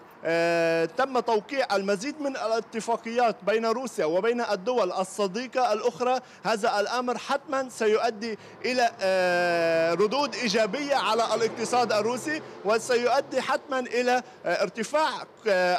تم توقيع المزيد من الاتفاقيات بين روسيا وبين الدول الصديقة الأخرى. هذا الأمر حتما سيؤدي إلى ردود إيجابية على الاقتصاد الروسي، وسيؤدي حتما إلى ارتفاع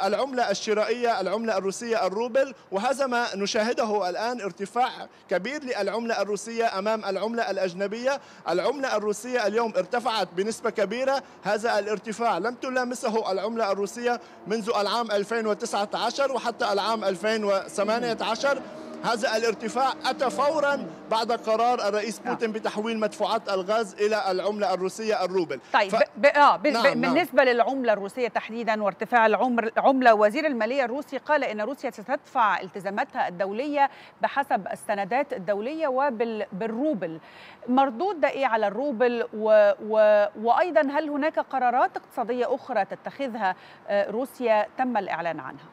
العملة الشرائية، العملة الروسية الروبل، وهذا ما نشاهده الآن، ارتفاع كبير للعملة الروسية أمام العملة الأجنبية. العملة الروسية اليوم ارتفعت بنسبة كبيرة، هذا الارتفاع لم تلامسه العملة الروسية منذ العام 2019 وحتى العام 2018. هذا الارتفاع أتى فورا بعد قرار الرئيس بوتين بتحويل مدفوعات الغاز إلى العملة الروسية الروبل. طيب بالنسبة للعملة الروسية تحديدا وارتفاع العملة، وزير المالية الروسي قال إن روسيا ستدفع التزاماتها الدولية بحسب السندات الدولية وبالروبل. مردود ده إيه على الروبل؟ وأيضا هل هناك قرارات اقتصادية أخرى تتخذها روسيا تم الإعلان عنها؟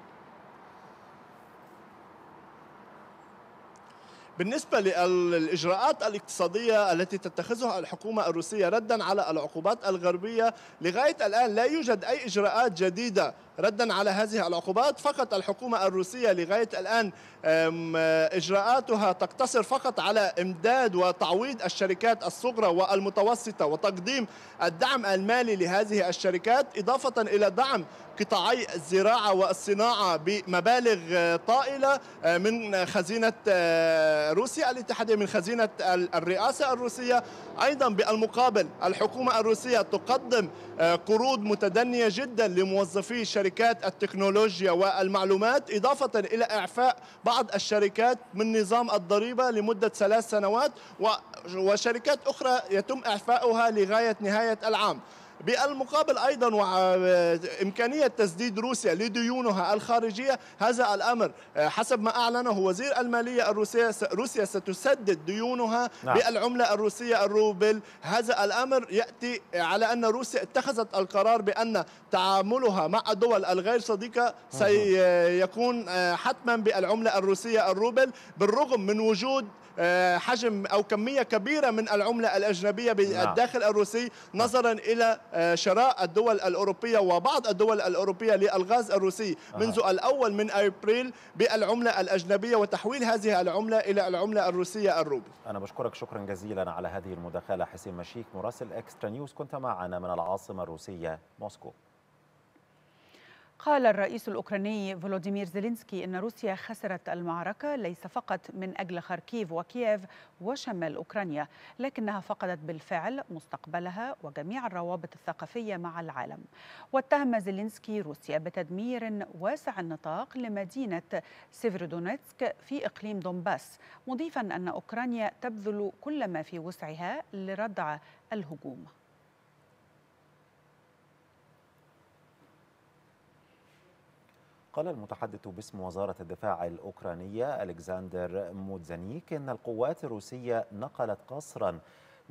بالنسبة للإجراءات الاقتصادية التي تتخذها الحكومة الروسية ردا على العقوبات الغربية، لغاية الآن لا يوجد أي إجراءات جديدة ردا على هذه العقوبات. فقط الحكومة الروسية لغاية الآن إجراءاتها تقتصر فقط على إمداد وتعويض الشركات الصغرى والمتوسطة وتقديم الدعم المالي لهذه الشركات، إضافة إلى دعم قطاعي الزراعة والصناعة بمبالغ طائلة من خزينة روسيا الاتحادية، من خزينة الرئاسة الروسية. أيضا بالمقابل الحكومة الروسية تقدم قروض متدنية جدا لموظفي شركات التكنولوجيا والمعلومات، إضافة إلى إعفاء بعض الشركات من نظام الضريبة لمدة 3 سنوات، وشركات أخرى يتم إعفاؤها لغاية نهاية العام. بالمقابل أيضا وإمكانية تسديد روسيا لديونها الخارجية، هذا الأمر حسب ما أعلنه وزير المالية الروسية، روسيا ستسدد ديونها بالعملة الروسية الروبل. هذا الأمر يأتي على أن روسيا اتخذت القرار بأن تعاملها مع الدول الغير صديقة سيكون حتما بالعملة الروسية الروبل، بالرغم من وجود حجم أو كمية كبيرة من العملة الأجنبية بالداخل الروسي، نظرا إلى شراء الدول الأوروبية وبعض الدول الأوروبية للغاز الروسي منذ الأول من أبريل بالعملة الأجنبية وتحويل هذه العملة إلى العملة الروسية الروبل. أنا بشكرك شكرا جزيلا على هذه المداخلة حسين مشيك مراسل إكسترا نيوز، كنت معنا من العاصمة الروسية موسكو. قال الرئيس الأوكراني فولوديمير زيلينسكي إن روسيا خسرت المعركة ليس فقط من أجل خاركيف وكييف وشمال أوكرانيا، لكنها فقدت بالفعل مستقبلها وجميع الروابط الثقافية مع العالم. واتهم زيلينسكي روسيا بتدمير واسع النطاق لمدينة سيفيرودونيتسك في إقليم دونباس، مضيفا أن أوكرانيا تبذل كل ما في وسعها لردع الهجوم. قال المتحدث باسم وزارة الدفاع الأوكرانية ألكسندر مودزانيك إن القوات الروسية نقلت قسرا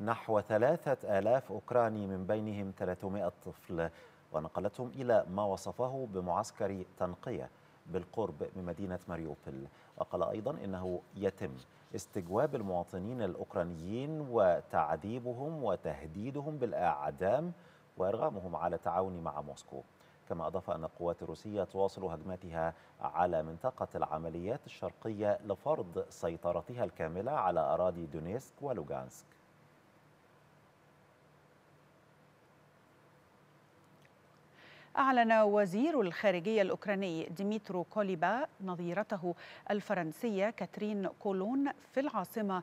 نحو 3000 أوكراني من بينهم 300 طفل، ونقلتهم إلى ما وصفه بمعسكر تنقية بالقرب من مدينة ماريوبول. وقال أيضا إنه يتم استجواب المواطنين الأوكرانيين وتعذيبهم وتهديدهم بالإعدام وإرغامهم على التعاون مع موسكو. كما أضاف أن القوات الروسية تواصل هجماتها على منطقة العمليات الشرقية لفرض سيطرتها الكاملة على أراضي دونيتسك ولوغانسك. أعلن وزير الخارجية الأوكراني ديميترو كوليبا نظيرته الفرنسية كاترين كولون في العاصمة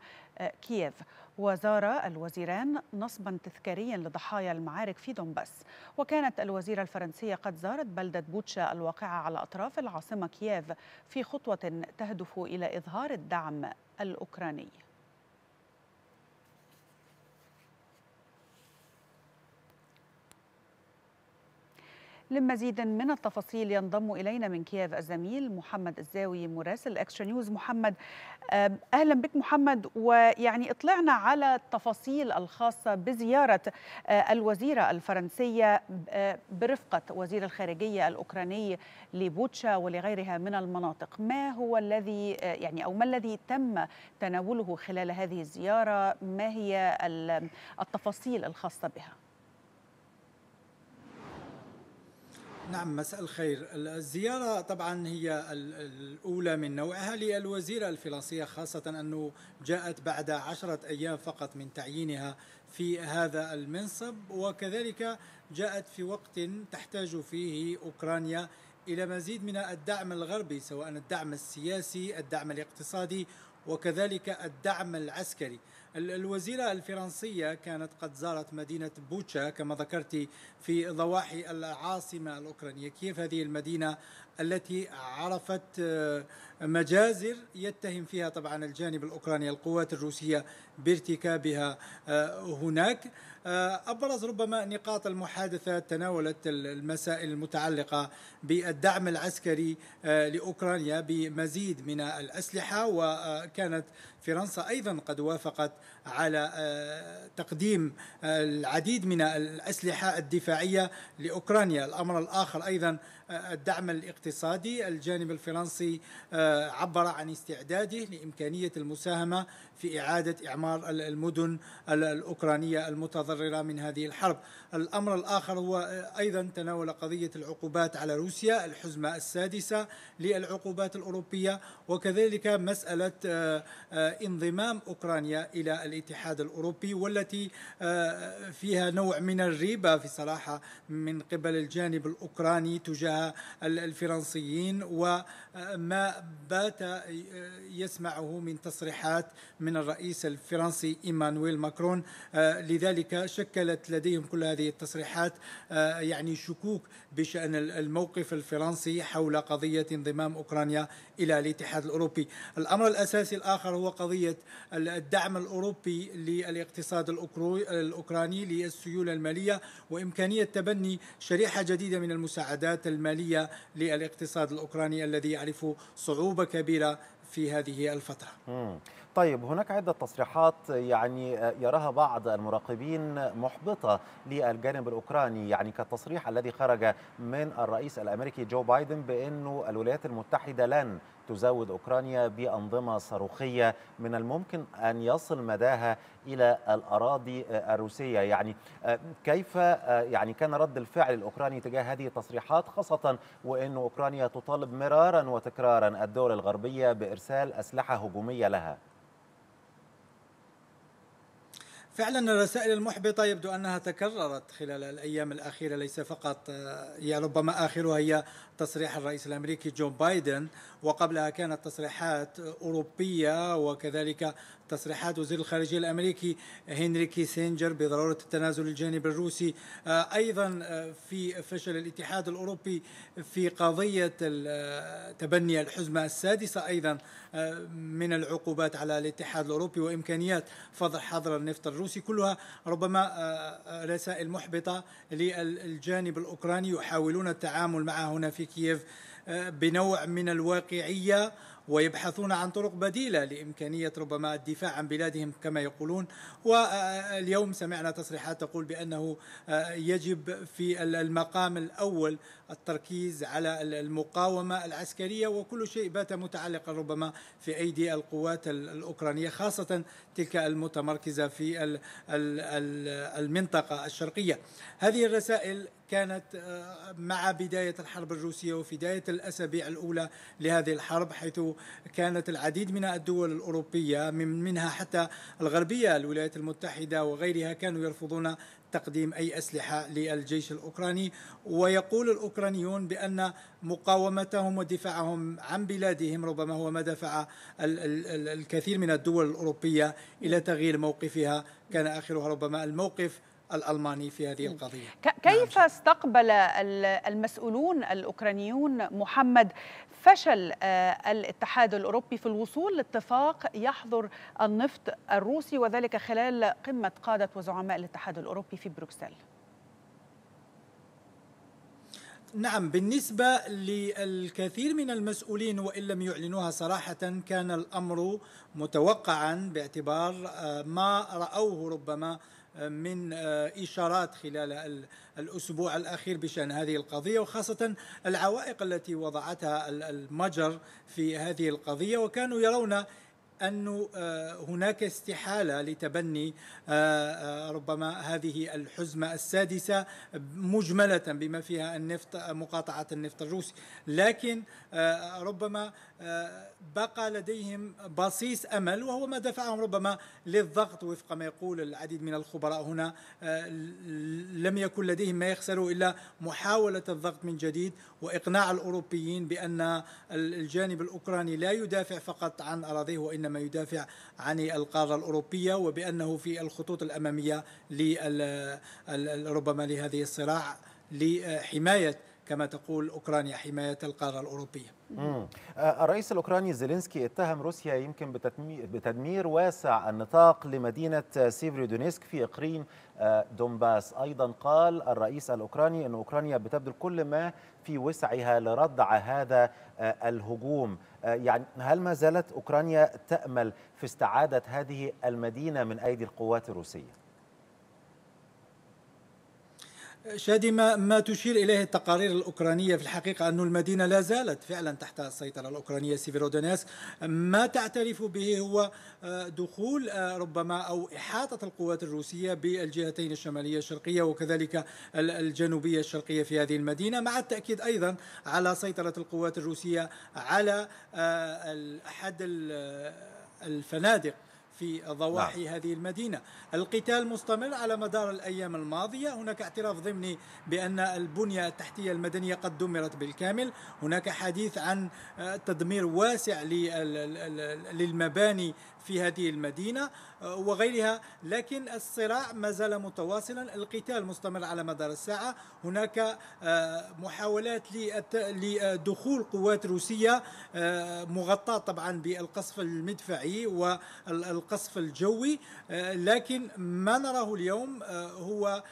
كييف، وزار الوزيران نصبا تذكاريا لضحايا المعارك في دونباس. وكانت الوزيرة الفرنسية قد زارت بلدة بوتشا الواقعة على أطراف العاصمة كييف في خطوة تهدف إلى إظهار الدعم الأوكراني. لمزيد من التفاصيل ينضم إلينا من كييف الزميل محمد الزاوي مراسل اكسترا نيوز. محمد أهلا بك محمد، ويعني اطلعنا على التفاصيل الخاصة بزيارة الوزيرة الفرنسية برفقة وزير الخارجية الأوكراني لبوتشا ولغيرها من المناطق. ما هو الذي يعني أو ما الذي تم تناوله خلال هذه الزيارة؟ ما هي التفاصيل الخاصة بها؟ نعم، مساء الخير. الزيارة طبعا هي الأولى من نوعها للوزيرة الفرنسية، خاصة أنه جاءت بعد 10 أيام فقط من تعيينها في هذا المنصب، وكذلك جاءت في وقت تحتاج فيه أوكرانيا إلى مزيد من الدعم الغربي، سواء الدعم السياسي، الدعم الاقتصادي، وكذلك الدعم العسكري. الوزيرة الفرنسية كانت قد زارت مدينة بوتشا كما ذكرت في ضواحي العاصمة الأوكرانية كييف، هذه المدينة التي عرفت مجازر يتهم فيها طبعا الجانب الأوكراني القوات الروسية بارتكابها هناك. أبرز ربما نقاط المحادثة تناولت المسائل المتعلقة بالدعم العسكري لأوكرانيا بمزيد من الأسلحة، وكانت فرنسا أيضا قد وافقت على تقديم العديد من الأسلحة الدفاعية لأوكرانيا. الأمر الآخر أيضا الدعم الاقتصادي، الجانب الفرنسي عبر عن استعداده لإمكانية المساهمة في إعادة إعمار المدن الأوكرانية المتضررة من هذه الحرب. الأمر الآخر هو أيضا تناول قضية العقوبات على روسيا، الحزمة السادسة للعقوبات الأوروبية، وكذلك مسألة انضمام أوكرانيا إلى الاتحاد الأوروبي والتي فيها نوع من الريبة في صراحة من قبل الجانب الأوكراني تجاه الفرنسيين، وما بات يسمعه من تصريحات من الرئيس الفرنسي إيمانويل ماكرون. لذلك شكلت لديهم كل هذه التصريحات يعني شكوك بشأن الموقف الفرنسي حول قضية انضمام أوكرانيا إلى الاتحاد الأوروبي. الأمر الأساسي الآخر هو قضية الدعم الأوروبي للاقتصاد الأوكراني للسيولة المالية وإمكانية تبني شريحة جديدة من المساعدات المالية للاقتصاد الأوكراني الذي يعرف صعوبة كبيرة في هذه الفترة. طيب، هناك عدة تصريحات يعني يراها بعض المراقبين محبطة للجانب الأوكراني، يعني كالتصريح الذي خرج من الرئيس الأمريكي جو بايدن بأنه الولايات المتحدة لن تزود أوكرانيا بأنظمة صاروخية من الممكن أن يصل مداها إلى الأراضي الروسية. يعني كيف يعني كان رد الفعل الأوكراني تجاه هذه التصريحات، خاصة وأن أوكرانيا تطالب مرارا وتكرارا الدول الغربية بإرسال أسلحة هجومية لها؟ فعلا الرسائل المحبطة يبدو أنها تكررت خلال الأيام الأخيرة، ليس فقط ربما آخرها هي تصريح الرئيس الأمريكي جو بايدن، وقبلها كانت تصريحات أوروبية وكذلك تصريحات وزير الخارجية الأمريكي هنري كيسينجر بضرورة التنازل الجانب الروسي، أيضا في فشل الاتحاد الأوروبي في قضية تبني الحزمة السادسة أيضا من العقوبات على الاتحاد الأوروبي وإمكانيات فضح حظر النفط الروسي. كلها ربما رسائل محبطة للجانب الأوكراني، يحاولون التعامل معها هنا في كييف بنوع من الواقعية ويبحثون عن طرق بديلة لإمكانية ربما الدفاع عن بلادهم كما يقولون. واليوم سمعنا تصريحات تقول بأنه يجب في المقام الأول التركيز على المقاومة العسكرية، وكل شيء بات متعلقا ربما في أيدي القوات الأوكرانية، خاصة تلك المتمركزة في المنطقة الشرقية. هذه الرسائل كانت مع بداية الحرب الروسية وبداية الأسابيع الأولى لهذه الحرب، حيث كانت العديد من الدول الأوروبية منها حتى الغربية، الولايات المتحدة وغيرها، كانوا يرفضون تقديم أي أسلحة للجيش الأوكراني. ويقول الأوكرانيون بأن مقاومتهم ودفاعهم عن بلادهم ربما هو ما دفع الكثير من الدول الأوروبية إلى تغيير موقفها، كان آخرها ربما الموقف الألماني في هذه القضية. كيف استقبل المسؤولون الأوكرانيون محمد فشل الاتحاد الأوروبي في الوصول لاتفاق يحظر النفط الروسي، وذلك خلال قمة قادة وزعماء الاتحاد الأوروبي في بروكسل؟ نعم، بالنسبة للكثير من المسؤولين وإن لم يعلنوها صراحة كان الأمر متوقعا باعتبار ما رأوه ربما من إشارات خلال الأسبوع الأخير بشأن هذه القضية، وخاصة العوائق التي وضعتها المجر في هذه القضية. وكانوا يرون أن هناك استحالة لتبني ربما هذه الحزمة السادسة مجملة بما فيها النفط، مقاطعة النفط الروسي، لكن ربما بقى لديهم بصيص أمل، وهو ما دفعهم ربما للضغط وفق ما يقول العديد من الخبراء هنا. لم يكن لديهم ما يخسروا إلا محاولة الضغط من جديد وإقناع الأوروبيين بأن الجانب الأوكراني لا يدافع فقط عن أراضيه وإن ما يدافع عن القارة الأوروبية، وبأنه في الخطوط الأمامية ربما لهذه الصراع لحماية كما تقول أوكرانيا، حماية القارة الأوروبية. الرئيس الأوكراني زيلينسكي اتهم روسيا يمكن بتدمير واسع النطاق لمدينة سيفيرودونيتسك في إقليم دونباس. أيضا قال الرئيس الأوكراني أن أوكرانيا بتبذل كل ما في وسعها لردع هذا الهجوم. يعني هل ما زالت أوكرانيا تأمل في استعادة هذه المدينة من أيدي القوات الروسية؟ شادي، ما تشير إليه التقارير الأوكرانية في الحقيقة أن المدينة لا زالت فعلا تحت السيطرة الأوكرانية. سيفيرودونيتسك ما تعترف به هو دخول ربما أو إحاطة القوات الروسية بالجهتين الشمالية الشرقية وكذلك الجنوبية الشرقية في هذه المدينة، مع التأكيد أيضا على سيطرة القوات الروسية على أحد الفنادق في ضواحي هذه المدينة. القتال مستمر على مدار الأيام الماضية، هناك اعتراف ضمني بأن البنية التحتية المدنية قد دمرت بالكامل، هناك حديث عن تدمير واسع للمباني في هذه المدينة وغيرها، لكن الصراع ما زال متواصلا، القتال مستمر على مدار الساعة، هناك محاولات لدخول قوات روسية مغطاة طبعا بالقصف المدفعي والقصف الجوي، لكن ما نراه اليوم هو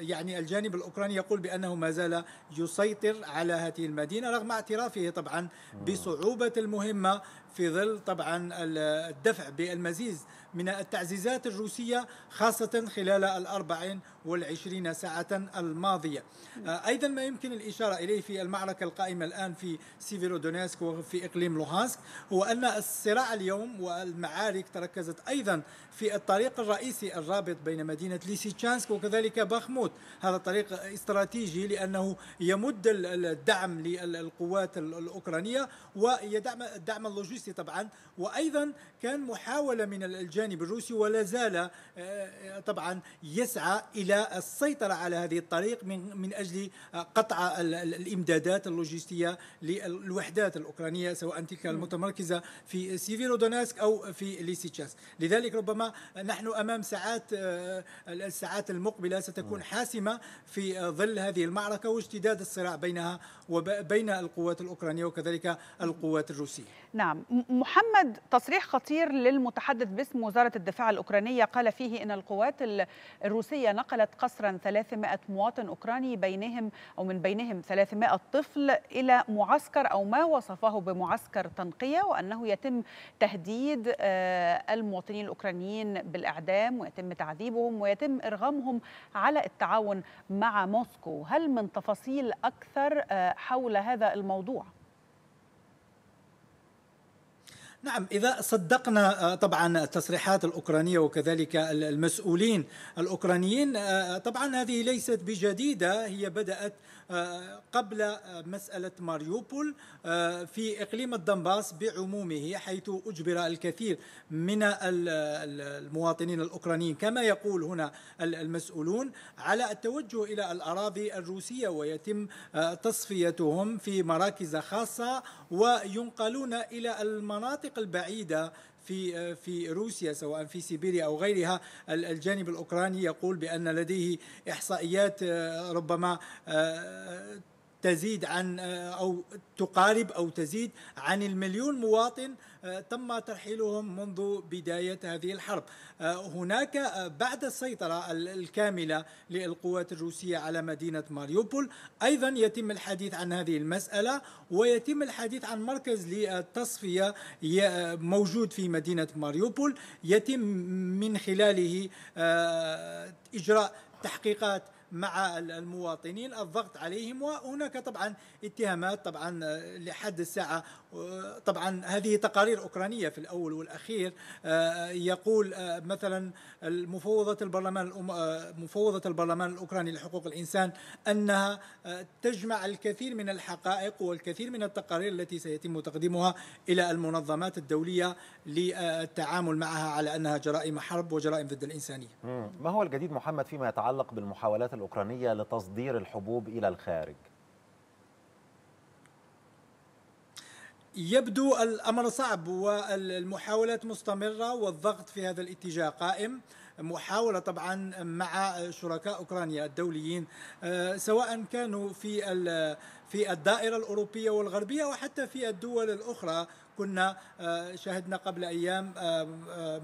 يعني الجانب الأوكراني يقول بأنه ما زال يسيطر على هذه المدينة رغم اعترافه طبعا بصعوبة المهمة في ظل طبعا الدفع بالمزيد من التعزيزات الروسية خاصة خلال 24 ساعة الماضية. أيضا ما يمكن الإشارة إليه في المعركة القائمة الآن في سيفيرودونيتسك وفي إقليم لوغانسك هو أن الصراع اليوم والمعارك تركزت أيضا في الطريق الرئيسي الرابط بين مدينة ليسيتشانسك وكذلك باخموت. هذا طريق استراتيجي لأنه يمد الدعم للقوات الأوكرانية ويدعم الدعم اللوجستي طبعا، وأيضا كان محاولة من الجانب الروسي ولا زال طبعا يسعى إلى السيطرة على هذه الطريق من أجل قطع الإمدادات اللوجستية للوحدات الأوكرانية سواء تلك المتمركزة في سيفيرودونيتسك أو في ليسيتشانسك. لذلك ربما نحن أمام الساعات المقبلة ستكون حاسمة في ظل هذه المعركة واشتداد الصراع بينها وبين القوات الأوكرانية وكذلك القوات الروسية. نعم محمد، تصريح خطير للمتحدث باسم وزارة الدفاع الأوكرانية قال فيه إن القوات الروسية نقلت قسرا 300 مواطن أوكراني من بينهم 300 طفل إلى معسكر أو ما وصفه بمعسكر تنقية، وأنه يتم تهديد المواطنين الأوكرانيين بالإعدام ويتم تعذيبهم ويتم إرغامهم على التعاون مع موسكو. هل من تفاصيل أكثر حول هذا الموضوع؟ نعم، إذا صدقنا طبعا التصريحات الأوكرانية وكذلك المسؤولين الأوكرانيين طبعا هذه ليست بجديدة، هي بدأت قبل مسألة ماريوبول في إقليم الدنباس بعمومه، حيث أجبر الكثير من المواطنين الأوكرانيين كما يقول هنا المسؤولون على التوجه إلى الأراضي الروسية ويتم تصفيتهم في مراكز خاصة وينقلون إلى المناطق البعيدة في روسيا سواء في سيبيريا أو غيرها. الجانب الأوكراني يقول بأن لديه إحصائيات ربما تزيد عن أو تقارب أو تزيد عن المليون مواطن تم ترحيلهم منذ بداية هذه الحرب. هناك بعد السيطرة الكاملة للقوات الروسية على مدينة ماريوبول أيضا يتم الحديث عن هذه المسألة، ويتم الحديث عن مركز للتصفية موجود في مدينة ماريوبول يتم من خلاله إجراء تحقيقات مع المواطنين، الضغط عليهم. وهناك طبعا اتهامات طبعا لحد الساعة، طبعا هذه تقارير أوكرانية في الأول والأخير، يقول مثلا مفوضة البرلمان الأوكراني لحقوق الإنسان أنها تجمع الكثير من الحقائق والكثير من التقارير التي سيتم تقديمها إلى المنظمات الدولية للتعامل معها على أنها جرائم حرب وجرائم ضد الإنسانية. ما هو الجديد محمد فيما يتعلق بالمحاولات الأوكرانية لتصدير الحبوب إلى الخارج؟ يبدو الأمر صعب والمحاولات مستمرة والضغط في هذا الاتجاه قائم. محاولة طبعا مع شركاء أوكرانيا الدوليين سواء كانوا في الدائرة الأوروبية والغربية وحتى في الدول الأخرى. كنا شاهدنا قبل أيام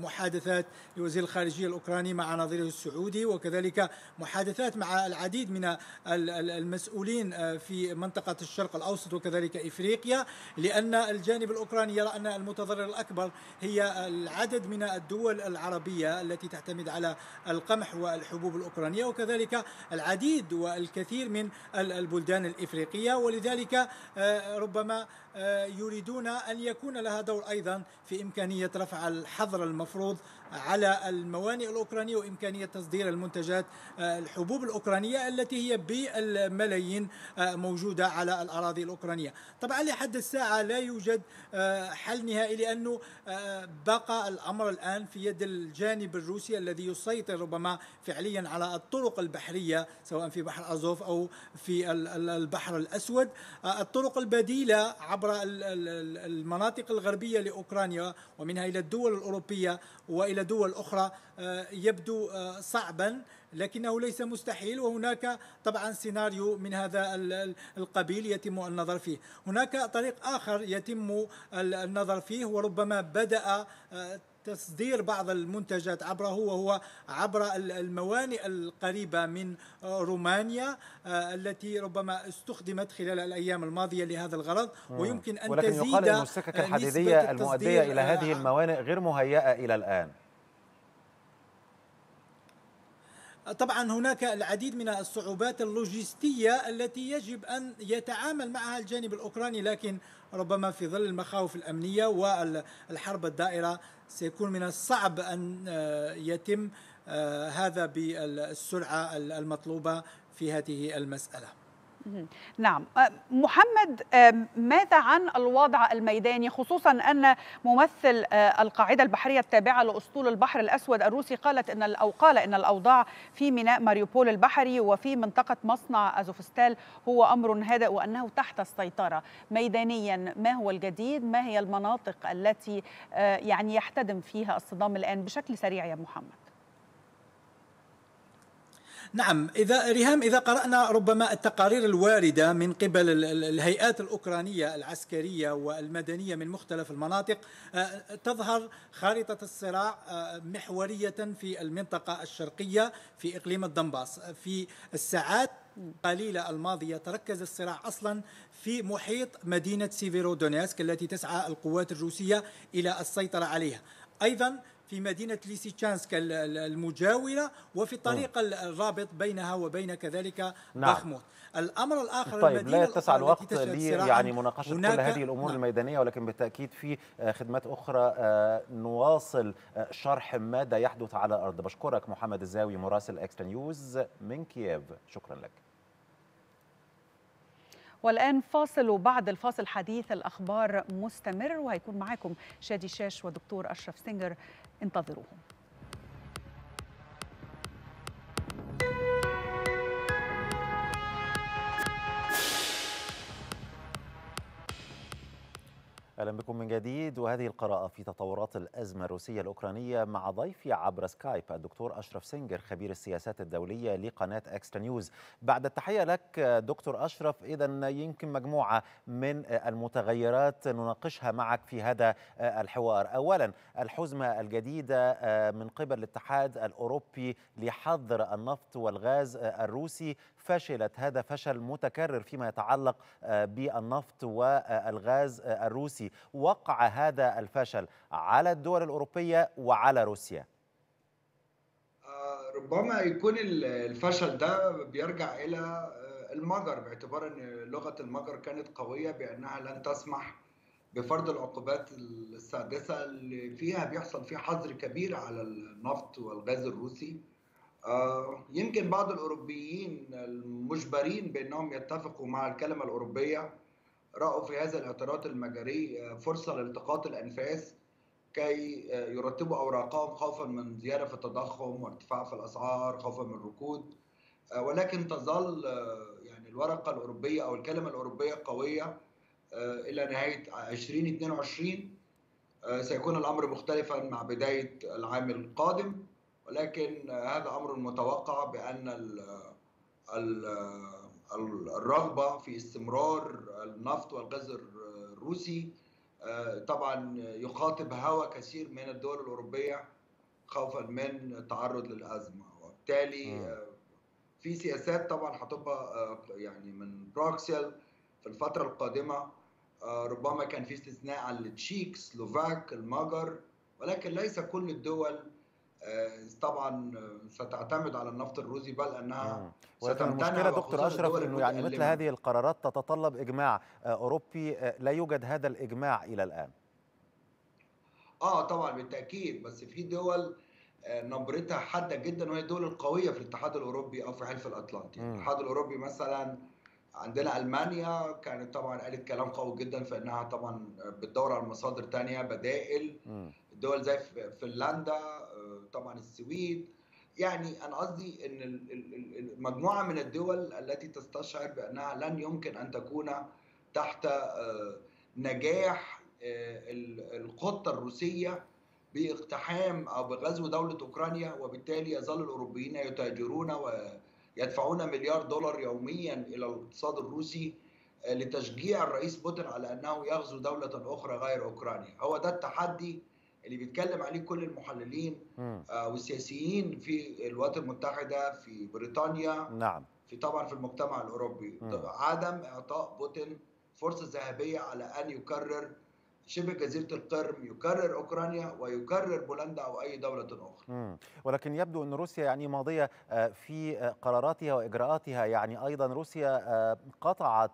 محادثات لوزير الخارجية الأوكراني مع نظيره السعودي، وكذلك محادثات مع العديد من المسؤولين في منطقة الشرق الأوسط وكذلك إفريقيا، لأن الجانب الأوكراني يرى أن المتضرر الأكبر هي العدد من الدول العربية التي تعتمد على القمح والحبوب الأوكرانية، وكذلك العديد والكثير من البلدان الإفريقية، ولذلك ربما يريدون أن يكون لها دور أيضا في إمكانية رفع الحظر المفروض على الموانئ الأوكرانية وإمكانية تصدير المنتجات الحبوب الأوكرانية التي هي بالملايين موجودة على الأراضي الأوكرانية. طبعا لحد الساعة لا يوجد حل نهائي، لأنه بقى الأمر الآن في يد الجانب الروسي الذي يسيطر ربما فعليا على الطرق البحرية سواء في بحر أزوف أو في البحر الأسود، الطرق البديلة عبر المناطق الغربية لأوكرانيا ومنها إلى الدول الأوروبية وإلى دول أخرى. يبدو صعبا لكنه ليس مستحيل، وهناك طبعا سيناريو من هذا القبيل يتم النظر فيه. هناك طريق آخر يتم النظر فيه وربما بدأ تصدير بعض المنتجات عبره، وهو عبر الموانئ القريبة من رومانيا التي ربما استخدمت خلال الأيام الماضية لهذا الغرض، ويمكن أن ولكن تزيد يقال أن السكك الحديدية المؤدية إلى هذه الموانئ غير مهيئة إلى الآن. طبعا هناك العديد من الصعوبات اللوجستية التي يجب أن يتعامل معها الجانب الأوكراني، لكن ربما في ظل المخاوف الأمنية والحرب الدائرة سيكون من الصعب أن يتم هذا بالسرعة المطلوبة في هذه المسألة. نعم محمد، ماذا عن الوضع الميداني، خصوصا أن ممثل القاعدة البحرية التابعة لأسطول البحر الأسود الروسي قال إن الأوضاع في ميناء ماريوبول البحري وفي منطقة مصنع أزوفستال هو أمر هادئ وأنه تحت السيطرة ميدانيا؟ ما هو الجديد؟ ما هي المناطق التي يعني يحتدم فيها الصدام الآن بشكل سريع يا محمد؟ نعم إذا قرأنا ربما التقارير الواردة من قبل الهيئات الأوكرانية العسكرية والمدنية من مختلف المناطق تظهر خارطة الصراع محورية في المنطقة الشرقية في إقليم الدونباس. في الساعات قليلة الماضية تركز الصراع أصلا في محيط مدينة سيفيرودونيتسك التي تسعى القوات الروسية إلى السيطرة عليها، أيضا في مدينة ليسيتشانسك المجاورة وفي الطريق الرابط بينها وبين كذلك باخموت. الأمر الآخر طيب لا يتسع الوقت يعني مناقشة كل هذه الأمور الميدانية، ولكن بالتأكيد في خدمات أخرى نواصل شرح ماذا يحدث على الأرض. بشكرك محمد الزاوي مراسل إكسترا نيوز من كييف، شكرا لك. والآن فاصل، وبعد الفاصل حديث الأخبار مستمر وهيكون معاكم شادي شاش ودكتور أشرف سينجر، انتظروهم. أهلا بكم من جديد، وهذه القراءة في تطورات الأزمة الروسية الأوكرانية مع ضيفي عبر سكايب الدكتور أشرف سينجر خبير السياسات الدولية لقناة إكسترا نيوز. بعد التحية لك دكتور أشرف، إذا يمكن مجموعة من المتغيرات نناقشها معك في هذا الحوار. أولا الحزمة الجديدة من قبل الاتحاد الأوروبي لحظر النفط والغاز الروسي، فشلت، هذا فشل متكرر فيما يتعلق بالنفط والغاز الروسي. وقع هذا الفشل على الدول الأوروبية وعلى روسيا. ربما يكون الفشل ده بيرجع إلى المجر، باعتبار أن لغة المجر كانت قوية بأنها لن تسمح بفرض العقوبات السادسة اللي فيها بيحصل فيه حظر كبير على النفط والغاز الروسي. يمكن بعض الأوروبيين المجبرين بأنهم يتفقوا مع الكلمة الأوروبية رأوا في هذا الاعتراض المجري فرصة لالتقاط الأنفاس كي يرتبوا أوراقهم خوفا من زيادة في التضخم وارتفاع في الأسعار، خوفا من الركود. ولكن تظل يعني الورقة الأوروبية أو الكلمة الأوروبية قوية. إلى نهاية 2022 سيكون الأمر مختلفا مع بداية العام القادم، ولكن هذا أمر متوقع بأن الرغبة في استمرار النفط والغاز الروسي طبعا يخاطب هوى كثير من الدول الأوروبية خوفا من التعرض للأزمة، وبالتالي في سياسات طبعا هتبقى يعني من بروكسل في الفترة القادمة. ربما كان في استثناء على التشيك، سلوفاك، المجر، ولكن ليس كل الدول طبعا ستعتمد على النفط الروسي، بل انها ستمتنع. المشكله دكتور اشرف انه يعني مثل هذه القرارات تتطلب اجماع اوروبي، لا يوجد هذا الاجماع الى الان. طبعا بالتاكيد، بس في دول نبرتها حاده جدا وهي الدول القويه في الاتحاد الاوروبي او في حلف الاطلنطي. الاتحاد الاوروبي مثلا عندنا المانيا كانت طبعا قالت كلام قوي جدا فانها طبعا بتدور على مصادر ثانيه بدائل. دول زي فنلندا، طبعا السويد. يعني انا قصدي ان مجموعه من الدول التي تستشعر بانها لن يمكن ان تكون تحت نجاح الخطه الروسيه باقتحام او بغزو دوله اوكرانيا، وبالتالي يظل الاوروبيين يتاجرون ويدفعون $1 مليار يوميا الى الاقتصاد الروسي لتشجيع الرئيس بوتين على انه يغزو دوله اخرى غير اوكرانيا. هو ده التحدي اللي بيتكلم عليه كل المحللين والسياسيين في الولايات المتحدة، في بريطانيا، نعم، في طبعا في المجتمع الأوروبي. عدم إعطاء بوتين فرصة ذهبية على أن يكرر شبه جزيرة القرم، يكرر أوكرانيا ويكرر بولندا أو أي دولة أخرى. ولكن يبدو أن روسيا يعني ماضية في قراراتها وإجراءاتها. يعني أيضا روسيا قطعت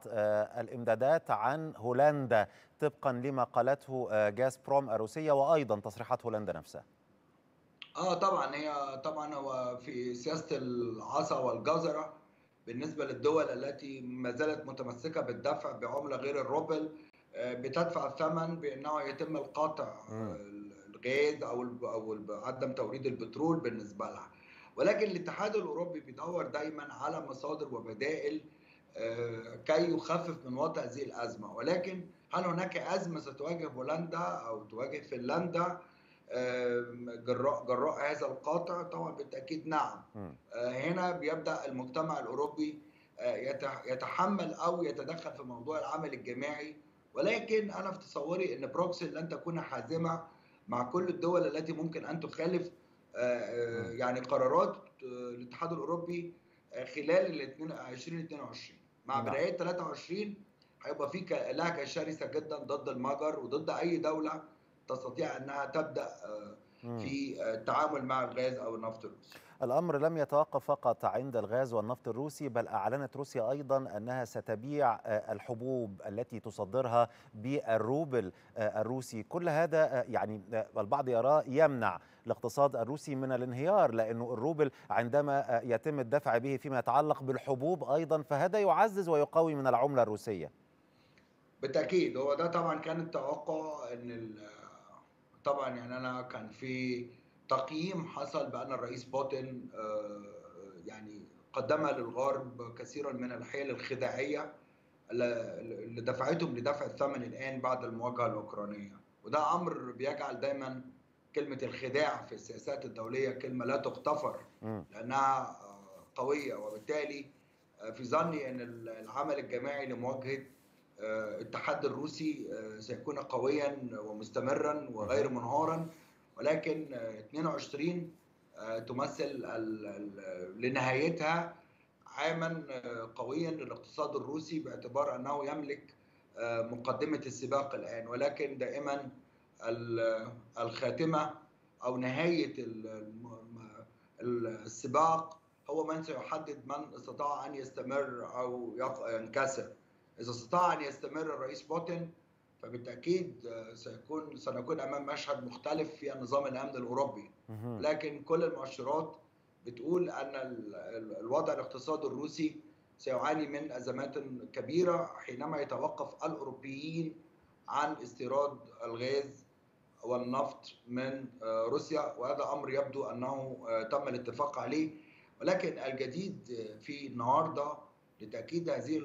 الإمدادات عن هولندا طبقا لما قالته جازبروم الروسية، وأيضا تصريحات هولندا نفسها. طبعا هي طبعا هو في سياسة العصا والجزرة بالنسبة للدول التي ما زالت متمسكة بالدفع بعملة غير الروبل، بتدفع الثمن بانه يتم القطع الغاز او عدم توريد البترول بالنسبه لها. ولكن الاتحاد الاوروبي بيدور دايما على مصادر وبدائل كي يخفف من وطأ هذه الازمه. ولكن هل هناك ازمه ستواجه بولندا او تواجه فنلندا جراء هذا القطع؟ طبعا بالتاكيد نعم. هنا بيبدا المجتمع الاوروبي يتحمل او يتدخل في موضوع العمل الجماعي، ولكن أنا في تصوري أن بروكسل لن تكون حازمة مع كل الدول التي ممكن أن تخالف يعني قرارات الاتحاد الأوروبي خلال 2022. مع بداية 23 هيبقى في لهجة شرسة جدا ضد المجر وضد أي دولة تستطيع أنها تبدأ في التعامل مع الغاز أو النفط الروسي. الأمر لم يتوقف فقط عند الغاز والنفط الروسي، بل أعلنت روسيا أيضا أنها ستبيع الحبوب التي تصدرها بالروبل الروسي. كل هذا يعني البعض يرى يمنع الاقتصاد الروسي من الانهيار، لأنه الروبل عندما يتم الدفع به فيما يتعلق بالحبوب أيضا فهذا يعزز ويقوي من العملة الروسية. بالتأكيد هو ده طبعا كان التوقع. أن طبعا يعني أنا كان في تقييم حصل بأن الرئيس بوتين يعني قدم للغرب كثيرا من الحيل الخداعية اللي دفعتهم لدفع الثمن الآن بعد المواجهة الأوكرانية. وده أمر بيجعل دايما كلمة الخداع في السياسات الدولية كلمة لا تغتفر لأنها قوية، وبالتالي في ظني أن العمل الجماعي لمواجهة التحدي الروسي سيكون قويا ومستمرا وغير منهارا، ولكن 22 تمثل لنهايتها عاما قويا للاقتصاد الروسي باعتبار أنه يملك مقدمة السباق الآن، ولكن دائما الخاتمة أو نهاية السباق هو من سيحدد من استطاع أن يستمر أو ينكسر. إذا استطاع أن يستمر الرئيس بوتين فبالتأكيد سنكون أمام مشهد مختلف في نظام الأمن الأوروبي، لكن كل المؤشرات بتقول أن الوضع الاقتصادي الروسي سيعاني من أزمات كبيرة حينما يتوقف الأوروبيين عن استيراد الغاز والنفط من روسيا، وهذا أمر يبدو أنه تم الاتفاق عليه. ولكن الجديد في النهاردة لتأكيد هذه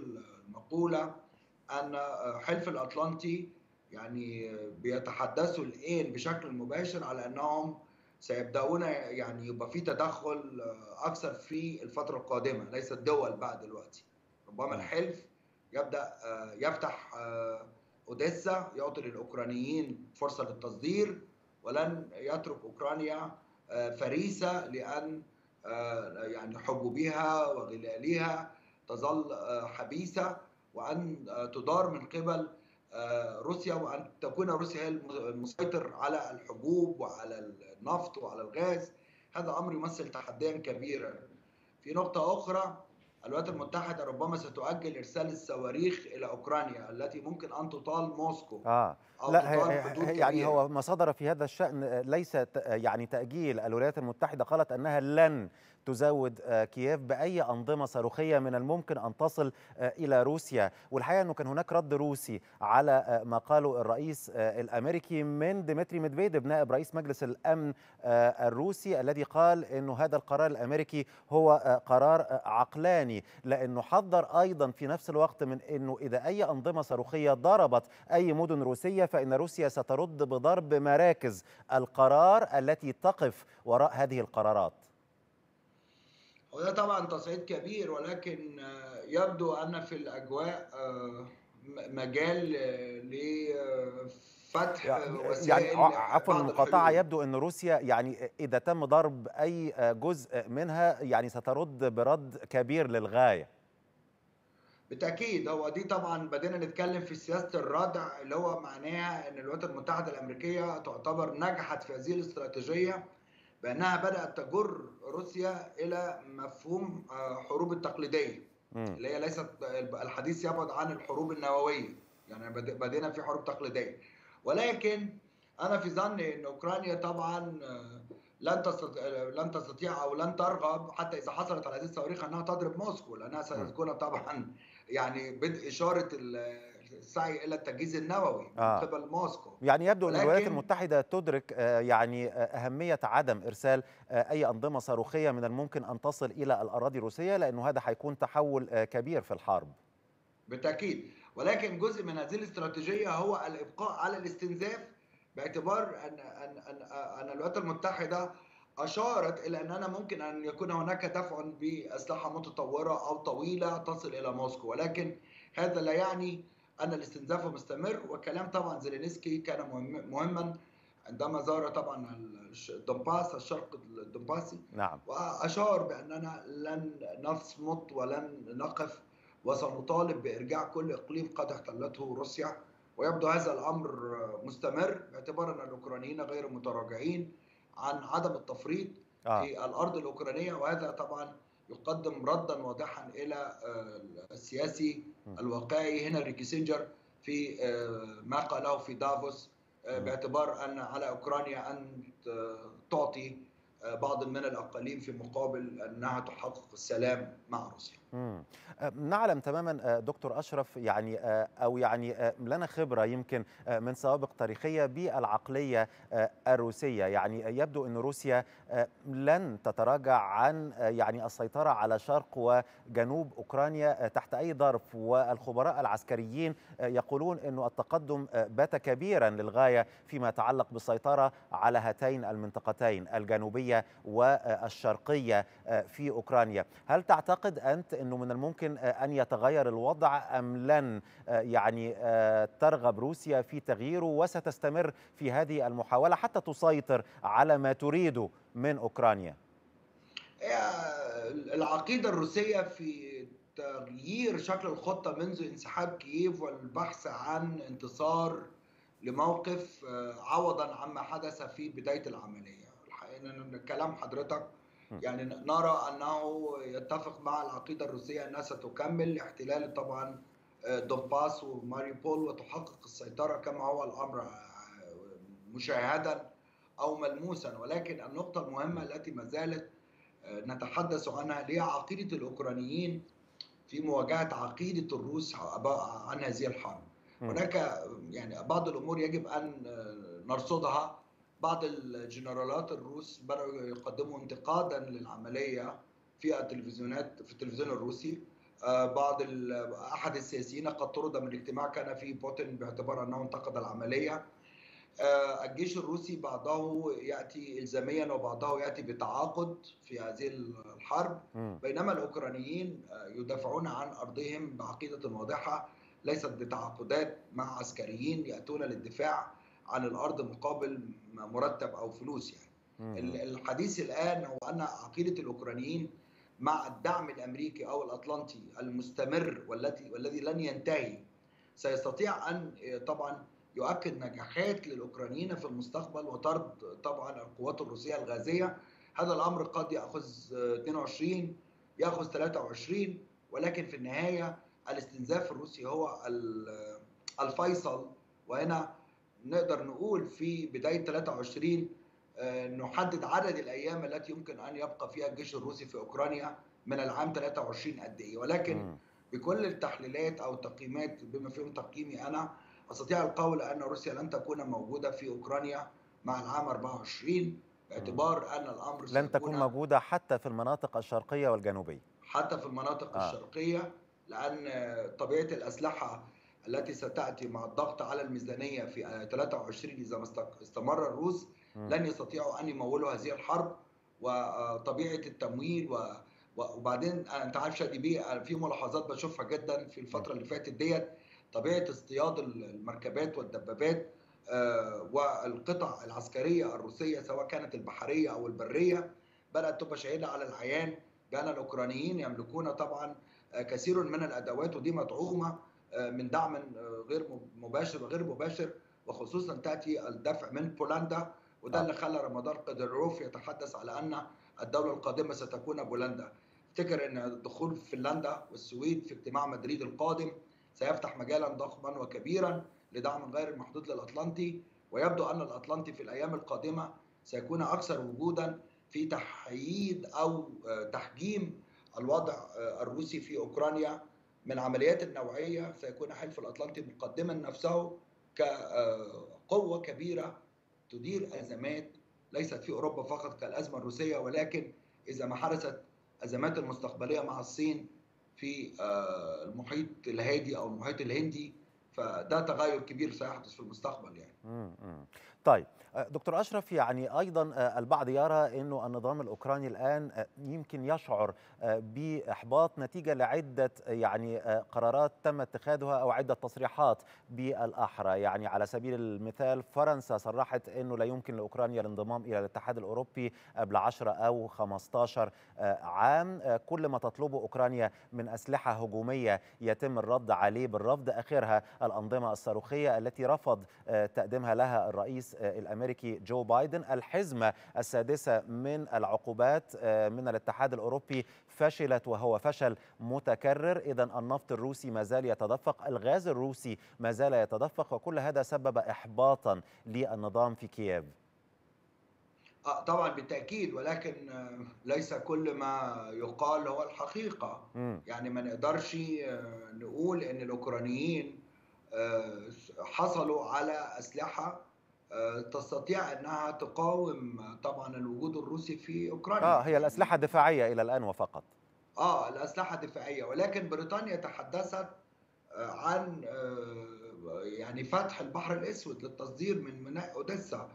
المقولة أن حلف الأطلنطي يعني بيتحدثوا الآن بشكل مباشر على أنهم سيبدأون يعني يبقى في تدخل أكثر في الفترة القادمة، ليس الدول بقى دلوقتي. ربما الحلف يبدأ يفتح أوديسا يعطي للأوكرانيين فرصة للتصدير، ولن يترك أوكرانيا فريسة لأن يعني حبوبها وغلالها تظل حبيسة وأن تدار من قبل روسيا، وأن تكون روسيا هي المسيطر على الحبوب وعلى النفط وعلى الغاز. هذا أمر يمثل تحديا كبيرا. في نقطة أخرى، الولايات المتحدة ربما ستؤجل إرسال الصواريخ إلى أوكرانيا التي ممكن أن تطال موسكو أو لا تطال حدود كبيرة. يعني هو ما صدر في هذا الشأن ليس يعني تأجيل، الولايات المتحدة قالت أنها لن تزود كييف بأي أنظمة صاروخية من الممكن أن تصل إلى روسيا. والحقيقة أنه كان هناك رد روسي على ما قاله الرئيس الأمريكي من ديمتري مدفيديف نائب رئيس مجلس الأمن الروسي، الذي قال أنه هذا القرار الأمريكي هو قرار عقلاني، لأنه حذر أيضا في نفس الوقت من أنه إذا أي أنظمة صاروخية ضربت أي مدن روسية فإن روسيا سترد بضرب مراكز القرار التي تقف وراء هذه القرارات. وده طبعا تصعيد كبير، ولكن يبدو أن في الأجواء مجال لفتح وسائل. عفوا المقاطعة، يبدو أن روسيا يعني إذا تم ضرب أي جزء منها يعني سترد برد كبير للغاية. بالتأكيد، هو دي طبعا بدينا نتكلم في سياسة الردع اللي هو معناها أن الولايات المتحدة الأمريكية تعتبر نجحت في هذه الاستراتيجية بأنها بدأت تجر روسيا إلى مفهوم حروب التقليدية اللي هي ليست الحديث يبعد عن الحروب النووية، يعني بدينا في حروب تقليدية. ولكن أنا في ظني أن أوكرانيا طبعا لن تستطيع أو لن ترغب حتى إذا حصلت على هذه الصواريخ أنها تضرب موسكو، لأنها ستكون طبعا يعني بدء إشارة السعي الى التجهيز النووي من قبل موسكو. يعني يبدو ان الولايات المتحده تدرك يعني اهميه عدم ارسال اي انظمه صاروخيه من الممكن ان تصل الى الاراضي الروسيه، لانه هذا هيكون تحول كبير في الحرب. بالتاكيد، ولكن جزء من هذه الاستراتيجيه هو الابقاء على الاستنزاف، باعتبار ان الولايات المتحده اشارت الى اننا ممكن ان يكون هناك دفع باسلحه متطوره او طويله تصل الى موسكو، ولكن هذا لا يعني أن الاستنزاف مستمر. وكلام طبعا زيلينسكي كان مهما عندما زار طبعا دونباس الشرق الدونباسي، نعم، وأشار بأننا لن نصمت ولن نقف وسنطالب بإرجاع كل إقليم قد احتلته روسيا، ويبدو هذا الأمر مستمر باعتبار أن الأوكرانيين غير متراجعين عن عدم التفريط في الأرض الأوكرانية، وهذا طبعا يقدم ردا واضحا الى السياسي الواقعي هنري كيسنجر في ما قاله في دافوس باعتبار ان على اوكرانيا ان تعطي بعض من الاقاليم في مقابل انها تحقق السلام مع روسيا. نعلم تماما دكتور أشرف يعني أو يعني لنا خبرة يمكن من سوابق تاريخية بالعقلية الروسية، يعني يبدو أن روسيا لن تتراجع عن يعني السيطرة على شرق وجنوب أوكرانيا تحت أي ظرف، والخبراء العسكريين يقولون أن التقدم بات كبيرا للغاية فيما يتعلق بالسيطرة على هاتين المنطقتين الجنوبية والشرقية في أوكرانيا. هل تعتقد أنت أنه من الممكن أن يتغير الوضع أم لن يعني ترغب روسيا في تغييره وستستمر في هذه المحاولة حتى تسيطر على ما تريده من أوكرانيا؟ العقيدة الروسية في تغيير شكل الخطة منذ انسحاب كييف والبحث عن انتصار لموقف عوضا عما حدث في بداية العملية. الحقيقة كلام حضرتك يعني نرى أنه يتفق مع العقيدة الروسية أنها ستكمل احتلال طبعا دونباس وماريوبول وتحقق السيطرة كما هو الأمر مشاهدا أو ملموسا، ولكن النقطة المهمة التي ما زالت نتحدث عنها هي عقيدة الأوكرانيين في مواجهة عقيدة الروس عن هذه الحرب. هناك يعني بعض الأمور يجب أن نرصدها. بعض الجنرالات الروس بدأوا يقدموا انتقادا للعملية في التلفزيونات في التلفزيون الروسي. بعض أحد السياسيين قد طرد من اجتماع كان فيه بوتين باعتبار أنه انتقد العملية. الجيش الروسي بعضه يأتي إلزاميا وبعضه يأتي بتعاقد في هذه الحرب، بينما الأوكرانيين يدافعون عن أرضهم بعقيدة واضحة ليست بتعاقدات مع عسكريين يأتون للدفاع عن الأرض مقابل مرتب أو فلوس. يعني الحديث الآن هو أن عقيدة الأوكرانيين مع الدعم الأمريكي أو الأطلنطي المستمر والذي لن ينتهي سيستطيع أن طبعا يؤكد نجاحات للأوكرانيين في المستقبل وطرد طبعا القوات الروسية الغازية. هذا الأمر قد يأخذ 22 يأخذ 23، ولكن في النهاية الاستنزاف الروسي هو الفيصل. وهنا نقدر نقول في بداية 23 نحدد عدد الأيام التي يمكن أن يبقى فيها الجيش الروسي في أوكرانيا من العام 23 قد إيه، ولكن بكل التحليلات أو التقييمات بما فيهم تقييمي أنا أستطيع القول أن روسيا لن تكون موجودة في أوكرانيا مع العام 24 باعتبار أن الأمر لن تكون موجودة حتى في المناطق الشرقية والجنوبية حتى في المناطق الشرقية، لأن طبيعة الأسلحة التي ستأتي مع الضغط على الميزانية في 23 إذا ما استمر الروس لن يستطيعوا أن يمولوا هذه الحرب وطبيعة التمويل وبعدين أنت عارف شادي بيه في ملاحظات بشوفها جدا في الفترة اللي فاتت ديت طبيعة اصطياد المركبات والدبابات والقطع العسكرية الروسية سواء كانت البحرية أو البرية بدأت تبقى شهيدة على العيان بأن الأوكرانيين يملكون طبعا كثير من الأدوات ودي مدعومة من دعم غير مباشر وغير مباشر وخصوصا تأتي الدفع من بولندا وده اللي خلى رمضان قدروف يتحدث على أن الدولة القادمة ستكون بولندا. افتكر أن دخول فنلندا والسويد في اجتماع مدريد القادم سيفتح مجالا ضخما وكبيرا لدعم غير محدود للأطلنطي، ويبدو أن الأطلنطي في الأيام القادمة سيكون أكثر وجودا في تحييد أو تحجيم الوضع الروسي في أوكرانيا من عمليات النوعية. سيكون حلف الأطلنطي مقدما نفسه كقوة كبيرة تدير أزمات ليست في أوروبا فقط كالأزمة الروسية، ولكن إذا ما حدثت أزمات المستقبلية مع الصين في المحيط الهادي أو المحيط الهندي فده تغير كبير سيحدث في المستقبل. يعني طيب دكتور أشرف، يعني أيضا البعض يرى أنه النظام الأوكراني الآن يمكن يشعر بإحباط نتيجة لعدة يعني قرارات تم اتخاذها أو عدة تصريحات بالأحرى. يعني على سبيل المثال فرنسا صرحت أنه لا يمكن لأوكرانيا الانضمام إلى الاتحاد الأوروبي قبل 10 أو 15 عام، كل ما تطلبه أوكرانيا من أسلحة هجومية يتم الرد عليه بالرفض، آخرها الأنظمة الصاروخية التي رفض تقديمها لها الرئيس الأمريكي جو بايدن. الحزمة السادسة من العقوبات من الاتحاد الأوروبي فشلت وهو فشل متكرر. إذا النفط الروسي ما زال يتدفق، الغاز الروسي ما زال يتدفق، وكل هذا سبب إحباطا للنظام في كييف. طبعا بالتأكيد، ولكن ليس كل ما يقال هو الحقيقة. يعني ما نقدرش نقول ان الأوكرانيين حصلوا على أسلحة تستطيع انها تقاوم طبعا الوجود الروسي في أوكرانيا. هي الأسلحة الدفاعية الى الآن وفقط. الأسلحة الدفاعية، ولكن بريطانيا تحدثت عن يعني فتح البحر الأسود للتصدير من ميناء أوديسا،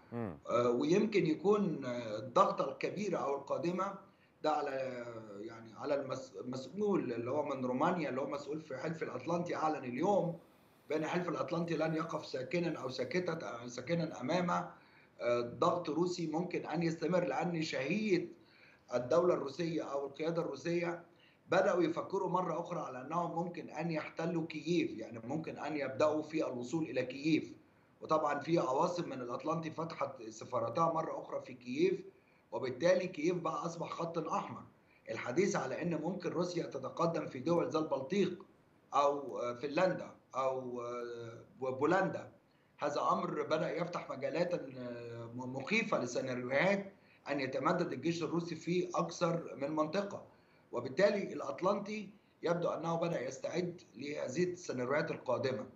ويمكن يكون الضغط الكبيرة أو القادمة ده على يعني على المسؤول اللي هو من رومانيا، اللي هو مسؤول في حلف الأطلنطي، أعلن اليوم بأن حلف الأطلنطي لن يقف ساكنا أو ساكنا أمام ضغط روسي ممكن أن يستمر، لأن شهية الدولة الروسية أو القيادة الروسية بدأوا يفكروا مرة أخرى على أنهم ممكن أن يحتلوا كييف، يعني ممكن أن يبدأوا في الوصول إلى كييف. وطبعا في عواصم من الأطلنطي فتحت سفارتها مرة أخرى في كييف، وبالتالي كييف بقى أصبح خط أحمر. الحديث على أن ممكن روسيا تتقدم في دول زي البلطيق أو فنلندا أو بولندا، هذا أمر بدأ يفتح مجالات مخيفة لسيناريوهات أن يتمدد الجيش الروسي في أكثر من منطقة، وبالتالي الأطلنطي يبدو أنه بدأ يستعد لهذه السيناريوهات القادمة.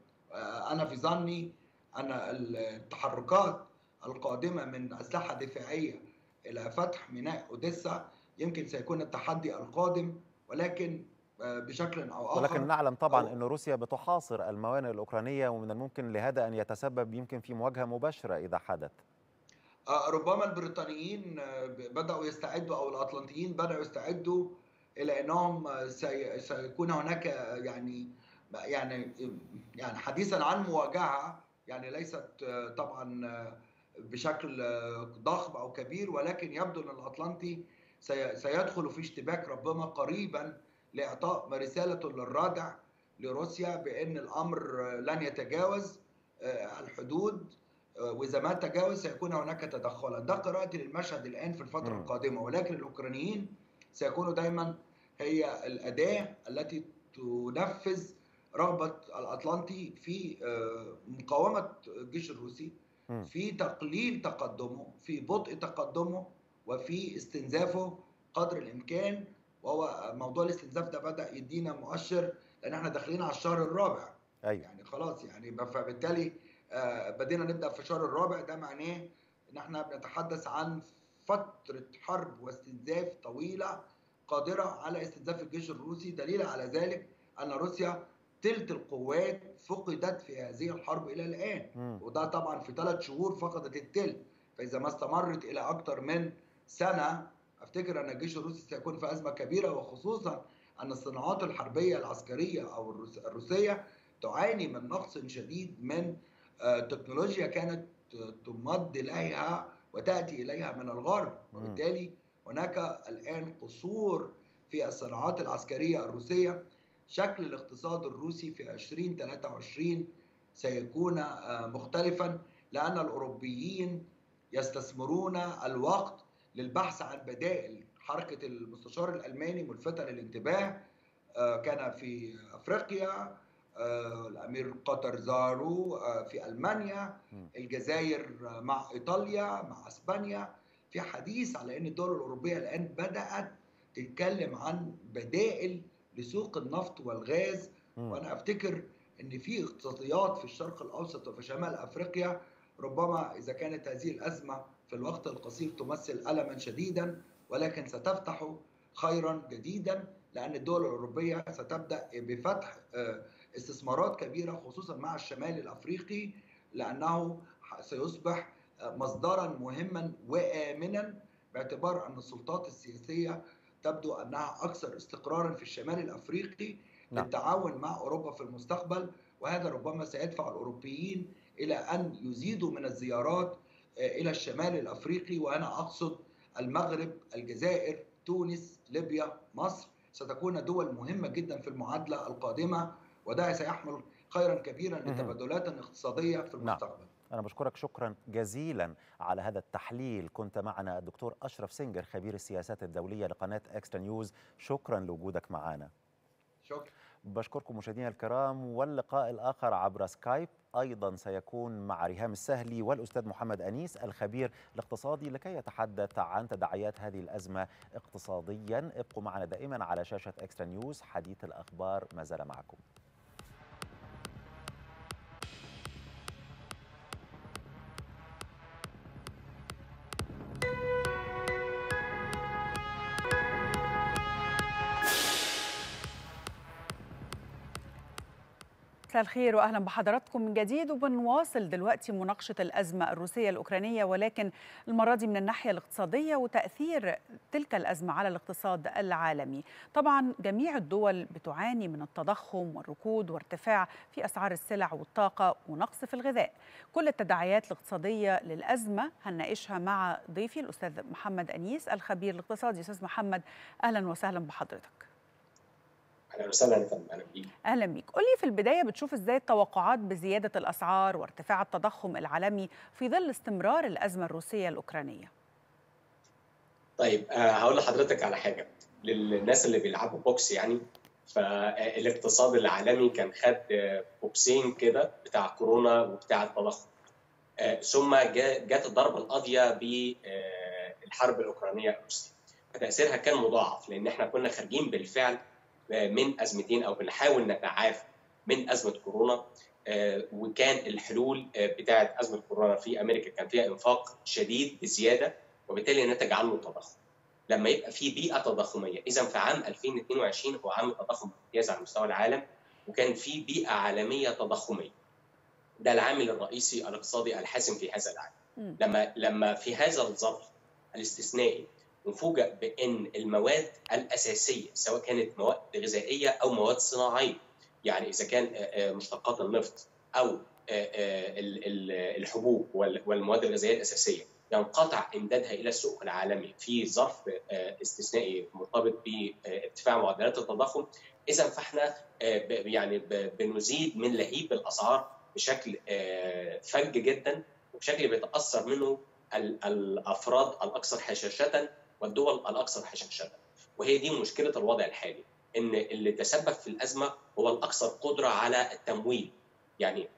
أنا في ظني أن التحركات القادمة من أسلحة دفاعية إلى فتح ميناء أوديسا يمكن سيكون التحدي القادم، ولكن بشكل أو آخر. ولكن نعلم طبعا أن روسيا بتحاصر الموانئ الأوكرانية، ومن الممكن لهذا أن يتسبب يمكن في مواجهة مباشرة إذا حدث. ربما البريطانيين بدأوا يستعدوا أو الأطلنطيين بدأوا يستعدوا إلى أنهم سيكون هناك يعني حديثا عن مواجهة، يعني ليست طبعا بشكل ضخم أو كبير، ولكن يبدو أن الأطلنطي سيدخل في اشتباك ربما قريبا لإعطاء رسالة للرادع لروسيا بأن الأمر لن يتجاوز الحدود، وإذا ما تجاوز سيكون هناك تدخلا. ده قراءتي للمشهد الآن في الفترة القادمة، ولكن الأوكرانيين سيكونوا دايما هي الأداة التي تنفذ رغبة الأطلنطي في مقاومة الجيش الروسي، في تقليل تقدمه، في بطء تقدمه، وفي استنزافه قدر الإمكان. وهو موضوع الاستنزاف ده بدأ يدينا مؤشر، لأن احنا داخلين على الشهر الرابع. أيوة. يعني خلاص، يعني فبالتالي بدينا نبدأ في الشهر الرابع، ده معناه ان احنا بنتحدث عن فترة حرب واستنزاف طويلة قادرة على استنزاف الجيش الروسي. دليل على ذلك ان روسيا تلت القوات فقدت في هذه الحرب الى الان، وده طبعا في 3 شهور فقدت التلت، فاذا ما استمرت الى اكثر من سنة افتكر ان الجيش الروسي سيكون في ازمة كبيرة، وخصوصا ان الصناعات الحربية العسكرية او الروسية تعاني من نقص شديد من تكنولوجيا كانت تمد إليها وتأتي إليها من الغرب، وبالتالي هناك الآن قصور في الصناعات العسكرية الروسية. شكل الاقتصاد الروسي في 2023 سيكون مختلفا، لأن الأوروبيين يستثمرون الوقت للبحث عن بدائل. حركة المستشار الألماني ملفتة للانتباه، كان في أفريقيا، الأمير قطر زارو، في ألمانيا، الجزائر مع إيطاليا مع إسبانيا. في حديث على أن الدول الأوروبية الآن بدأت تتكلم عن بدائل لسوق النفط والغاز، وأنا أفتكر أن في اقتصاديات في الشرق الأوسط وفي شمال أفريقيا ربما إذا كانت هذه الأزمة في الوقت القصير تمثل ألما شديدا، ولكن ستفتح خيرا جديدا، لأن الدول الأوروبية ستبدأ بفتح استثمارات كبيرة، خصوصا مع الشمال الأفريقي، لأنه سيصبح مصدرا مهما وآمنا، باعتبار أن السلطات السياسية تبدو أنها أكثر استقرارا في الشمال الأفريقي للتعاون مع أوروبا في المستقبل. وهذا ربما سيدفع الأوروبيين إلى أن يزيدوا من الزيارات إلى الشمال الأفريقي، وأنا أقصد المغرب، الجزائر، تونس، ليبيا، مصر، ستكون دول مهمة جدا في المعادلة القادمة، وده سيحمل خيرا كبيرا لتبادلات اقتصادية في المستقبل. أنا بشكرك شكرا جزيلا على هذا التحليل. كنت معنا الدكتور أشرف سينجر، خبير السياسات الدولية لقناة إكسترا نيوز. شكرا لوجودك معنا. شكرا. بشكركم مشاهدينا الكرام، واللقاء الآخر عبر سكايب أيضا سيكون مع ريهام السهلي والأستاذ محمد انيس الخبير الاقتصادي لكي يتحدث عن تداعيات هذه الأزمة اقتصاديا. ابقوا معنا دائما على شاشة اكسترا نيوز، حديث الأخبار ما زال معكم. مساء الخير واهلا بحضراتكم من جديد، وبنواصل دلوقتي مناقشه الازمه الروسيه الاوكرانيه، ولكن المره دي من الناحيه الاقتصاديه وتاثير تلك الازمه على الاقتصاد العالمي. طبعا جميع الدول بتعاني من التضخم والركود وارتفاع في اسعار السلع والطاقه ونقص في الغذاء. كل التداعيات الاقتصاديه للازمه هنناقشها مع ضيفي الاستاذ محمد انيس الخبير الاقتصادي. استاذ محمد اهلا وسهلا بحضرتك. أهلا وسهلا، أهلا بيك. أهلا بيك، قولي في البداية بتشوف إزاي التوقعات بزيادة الأسعار وارتفاع التضخم العالمي في ظل استمرار الأزمة الروسية الأوكرانية؟ طيب هقول لحضرتك على حاجة، للناس اللي بيلعبوا بوكس يعني، فالاقتصاد العالمي كان خد بوكسين كده بتاع كورونا وبتاع التضخم، ثم جت الضربة القاضية بالحرب الأوكرانية الروسية، فتأثيرها كان مضاعف، لأن احنا كنا خارجين بالفعل من أزمتين أو بنحاول نتعافى من أزمة كورونا، وكان الحلول بتاعة أزمة كورونا في أمريكا كان فيها إنفاق شديد بزيادة، وبالتالي نتج عنه التضخم. لما يبقى في بيئة تضخمية، إذا في عام 2022 هو عام تضخم امتياز على مستوى العالم، وكان في بيئة عالمية تضخمية. ده العامل الرئيسي الاقتصادي الحاسم في هذا العام. لما في هذا الظرف الاستثنائي نفوجئ بأن المواد الأساسية سواء كانت مواد غذائية أو مواد صناعية، يعني إذا كان مشتقات النفط أو الحبوب والمواد الغذائية الأساسية، ينقطع إمدادها إلى السوق العالمي في ظرف استثنائي مرتبط بارتفاع معدلات التضخم، إذا فإحنا يعني بنزيد من لهيب الأسعار بشكل فج جدا، وبشكل بيتأثر منه الأفراد الأكثر حشاشة والدول الأكثر حشاشة، وهي دي مشكلة الوضع الحالي، إن اللي تسبب في الأزمة هو الأكثر قدرة على التمويل. يعني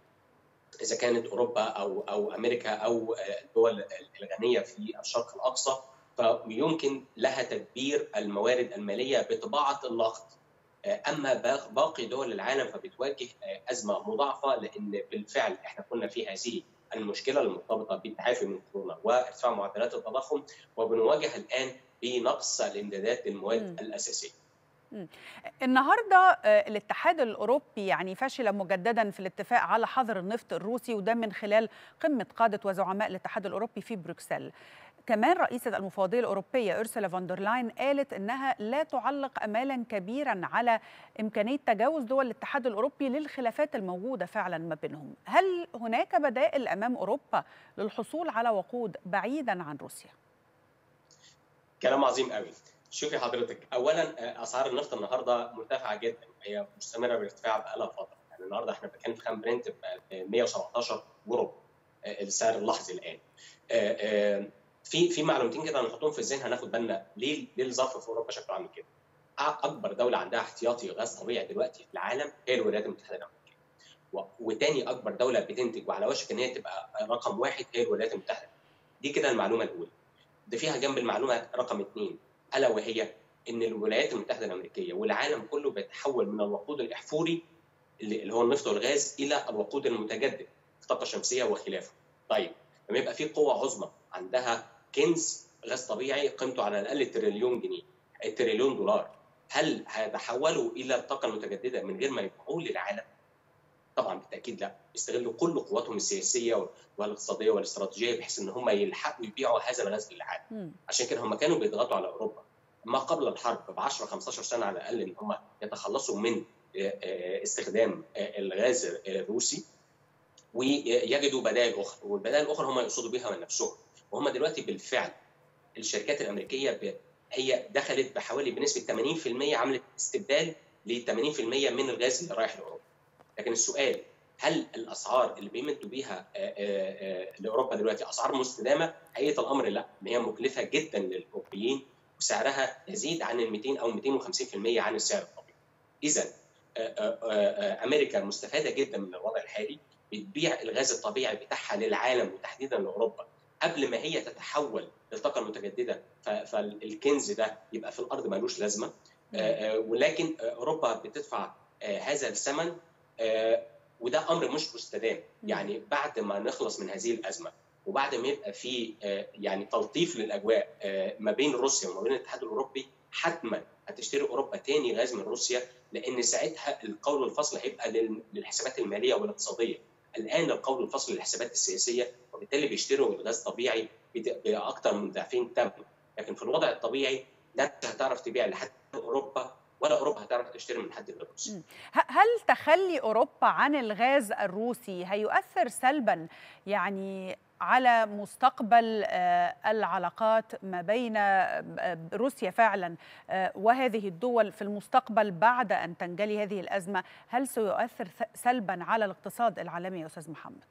إذا كانت أوروبا أو أمريكا أو الدول الغنية في الشرق الأقصى، فيمكن لها تدبير الموارد المالية بطباعة النقد. أما باقي دول العالم فبتواجه أزمة مضاعفة، لأن بالفعل إحنا كنا في هذه المشكلة المرتبطة بالتعافي من كورونا وارتفاع معدلات التضخم، وبنواجه الآن بنقص الإمدادات للمواد الأساسية. النهارده الاتحاد الأوروبي يعني فشل مجددا في الاتفاق على حظر النفط الروسي، وده من خلال قمة قادة وزعماء الاتحاد الأوروبي في بروكسل. كمان رئيسة المفوضية الأوروبية أورسولا فون دير لاين قالت أنها لا تعلق أمالا كبيرا على إمكانية تجاوز دول الاتحاد الأوروبي للخلافات الموجودة فعلا ما بينهم. هل هناك بدائل أمام أوروبا للحصول على وقود بعيدا عن روسيا؟ كلام عظيم قوي. شوفي حضرتك، أولا أسعار النفط النهاردة مرتفعة جدا، هي مستمرة بارتفاع بقالها فترة. يعني النهاردة احنا بنتكلم في خام برنت ب 117 يورو السعر اللحظي الآن. في معلومتين كده هنحطهم في الذهن، هناخد بالنا ليه الظرف في اوروبا شكله عامل كده. اكبر دوله عندها احتياطي غاز طبيعي دلوقتي في العالم هي الولايات المتحده الامريكيه، وتاني اكبر دوله بتنتج وعلى وشك ان هي تبقى رقم واحد هي الولايات المتحده. دي كده المعلومه الاولى. ده فيها جنب المعلومه رقم اثنين، الا وهي ان الولايات المتحده الامريكيه والعالم كله بيتحول من الوقود الاحفوري اللي هو النفط والغاز الى الوقود المتجدد، الطاقه الشمسيه وخلافه. طيب لما يبقى في قوه عظمى عندها كنز غاز طبيعي قيمته على الاقل تريليون جنيه، تريليون دولار، هل هيتحولوا الى الطاقه المتجدده من غير ما يبيعوه للعالم؟ طبعا بالتاكيد لا، يستغلوا كل قواتهم السياسيه والاقتصاديه والاستراتيجيه بحيث ان هم يلحقوا يبيعوا هذا الغاز للعالم. عشان كده هم كانوا بيضغطوا على اوروبا ما قبل الحرب ب 10 15 سنه على الاقل ان هم يتخلصوا من استخدام الغاز الروسي ويجدوا بدائل اخرى، والبدائل الاخرى هم يقصدوا بها من نفسهم. وهم دلوقتي بالفعل الشركات الامريكيه هي دخلت بحوالي بنسبه 80%، عملت استبدال ل 80% من الغاز اللي رايح لاوروبا. لكن السؤال، هل الاسعار اللي بيمدوا بيها لاوروبا دلوقتي اسعار مستدامه؟ حقيقه الامر لا، ان هي مكلفه جدا للاوروبيين وسعرها يزيد عن ال 200 او 250% عن السعر الطبيعي. اذا امريكا مستفاده جدا من الوضع الحالي، بتبيع الغاز الطبيعي بتاعها للعالم وتحديدا لاوروبا قبل ما هي تتحول للطاقه المتجدده، فالكنز ده يبقى في الارض مالوش لازمه. ولكن اوروبا بتدفع هذا الثمن، وده امر مش مستدام. يعني بعد ما نخلص من هذه الازمه وبعد ما يبقى في يعني تلطيف للاجواء ما بين روسيا وما بين الاتحاد الاوروبي، حتما هتشتري اوروبا تاني غاز من روسيا، لان ساعتها القول والفصل هيبقى للحسابات الماليه والاقتصاديه. الان القول والفصل للحسابات السياسيه، وبالتالي بيشتروا الغاز الطبيعي باكثر من ضعفين تم. لكن في الوضع الطبيعي لا هتعرف تبيع لحد اوروبا ولا اوروبا هتعرف تشتري من حد الروسي. هل تخلي اوروبا عن الغاز الروسي هيؤثر سلبا يعني على مستقبل العلاقات ما بين روسيا فعلا وهذه الدول في المستقبل بعد أن تنجلي هذه الأزمة؟ هل سيؤثر سلبا على الاقتصاد العالمي يا أستاذ محمد؟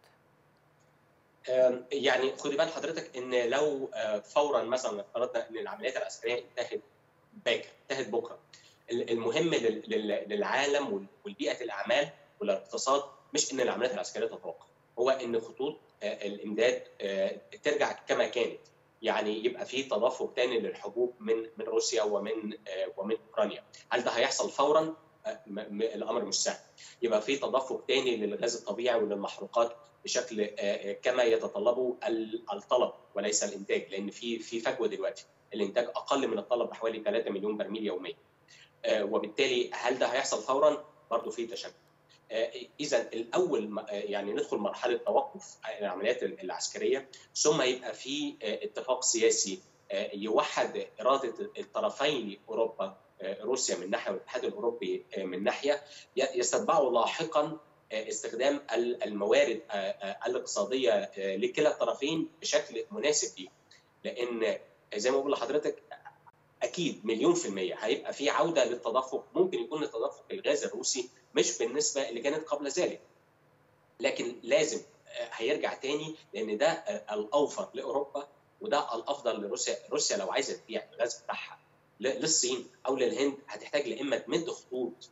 يعني خدي بال حضرتك أن لو فورا مثلا افترضنا أن العمليات العسكرية انتهت بكرة، المهم للعالم والبيئة الأعمال والاقتصاد مش أن العمليات العسكرية تتوقف، هو أن خطوط الامداد ترجع كما كانت. يعني يبقى في تدفق تاني للحبوب من روسيا ومن اوكرانيا. هل ده هيحصل فورا؟ الامر مش سهل. يبقى في تدفق تاني للغاز الطبيعي وللمحروقات بشكل كما يتطلبه الطلب وليس الانتاج، لان في فجوه دلوقتي، الانتاج اقل من الطلب بحوالي 3 مليون برميل يوميا. وبالتالي هل ده هيحصل فورا؟ برضه في تشكل. إذا الأول يعني ندخل مرحلة توقف العمليات العسكرية، ثم يبقى في اتفاق سياسي يوحد إرادة الطرفين، أوروبا روسيا من ناحية والاتحاد الأوروبي من ناحية، يستتبعوا لاحقا استخدام الموارد الاقتصادية لكلا الطرفين بشكل مناسب ليهم. لأن زي ما بقول لحضرتك أكيد 100% هيبقى في عودة للتدفق. ممكن يكون التدفق الغاز الروسي مش بالنسبة اللي كانت قبل ذلك، لكن لازم هيرجع تاني، لأن ده الأوفر لأوروبا وده الأفضل لروسيا. روسيا لو عايزة تبيع الغاز بتاعها للصين أو للهند هتحتاج لإما تمد خطوط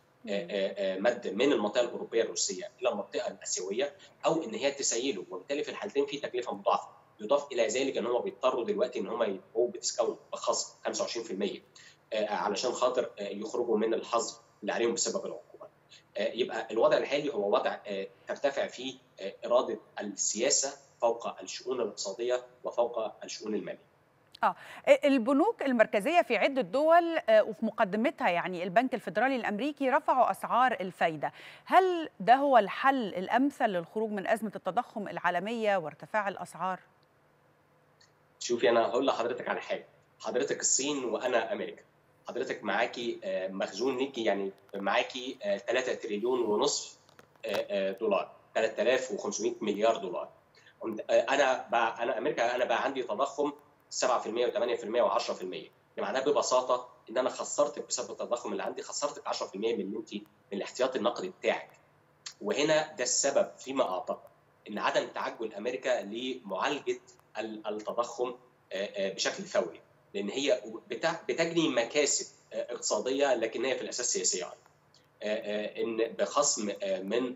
مد من المنطقة الأوروبية الروسية إلى المنطقة الآسيوية، أو إن هي تسيله، وبالتالي في الحالتين في تكلفة مضاعفة. يضاف الى ذلك ان هم بيضطروا دلوقتي ان هم يبقوا بديسكاونت بخصم 25% علشان خاطر يخرجوا من الحظر اللي عليهم بسبب العقوبات. يبقى الوضع الحالي هو وضع ترتفع فيه اراده السياسه فوق الشؤون الاقتصاديه وفوق الشؤون الماليه. البنوك المركزية في عدة دول وفي مقدمتها يعني البنك الفيدرالي الأمريكي رفعوا أسعار الفايدة. هل ده هو الحل الأمثل للخروج من أزمة التضخم العالمية وارتفاع الأسعار؟ شوفي انا هقول لحضرتك على حاجه، حضرتك الصين وانا امريكا، حضرتك معاكي مخزون نيكي، يعني معاكي 3.5 تريليون دولار، 3500 مليار دولار. انا امريكا انا بقى عندي تضخم 7% و8% و10%، اللي معناه ببساطه ان انا خسرتك بسبب التضخم اللي عندي، خسرتك 10% من الاحتياطي النقدي بتاعك. وهنا ده السبب فيما اعتقد، ان عدم تعجل امريكا لمعالجه التضخم بشكل فوري، لان هي بتجني مكاسب اقتصاديه لكن هي في الاساس سياسيه ان بخصم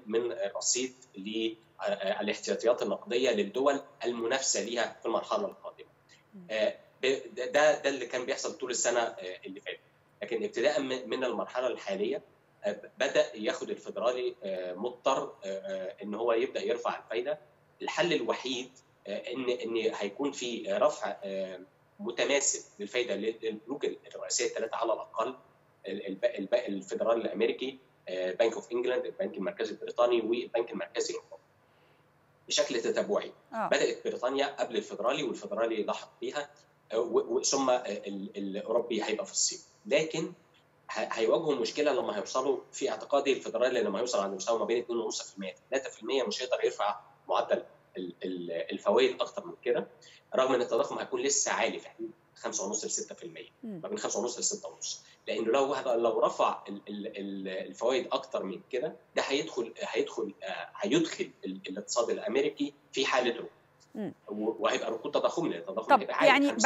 من رصيد للاحتياطيات النقديه للدول المنافسه ليها في المرحله القادمه. ده اللي كان بيحصل طول السنه اللي فاتت، لكن ابتداء من المرحله الحاليه بدا ياخد الفيدرالي مضطر ان هو يبدا يرفع الفايده. الحل الوحيد ان هيكون في رفع متماسك للفائده للبنوك الرئيسيه الثلاثه على الاقل، الفيدرالي الامريكي، بنك اوف انجلاند، البنك المركزي البريطاني، والبنك المركزي الاوروبي بشكل تتابعي. بدات بريطانيا قبل الفيدرالي والفيدرالي لاحق بيها، ثم الاوروبي هيبقى في الصين. لكن هيواجهوا مشكله لما هيوصلوا، في اعتقادي الفيدرالي لما هيوصل عند مستوى ما بين 2.5% 3% مش هيقدر يرفع معدل الفوائد اكتر من كده، رغم ان التضخم هيكون لسه عالي في حدود 5.5 ل 6%، ما بين 5.5 ل 6.5، لانه لو رفع الفوائد اكتر من كده ده هيدخل الاقتصاد الامريكي في حاله ركود، وهيبقى ركود تضخمي لان التضخم هيبقى عالي. يعني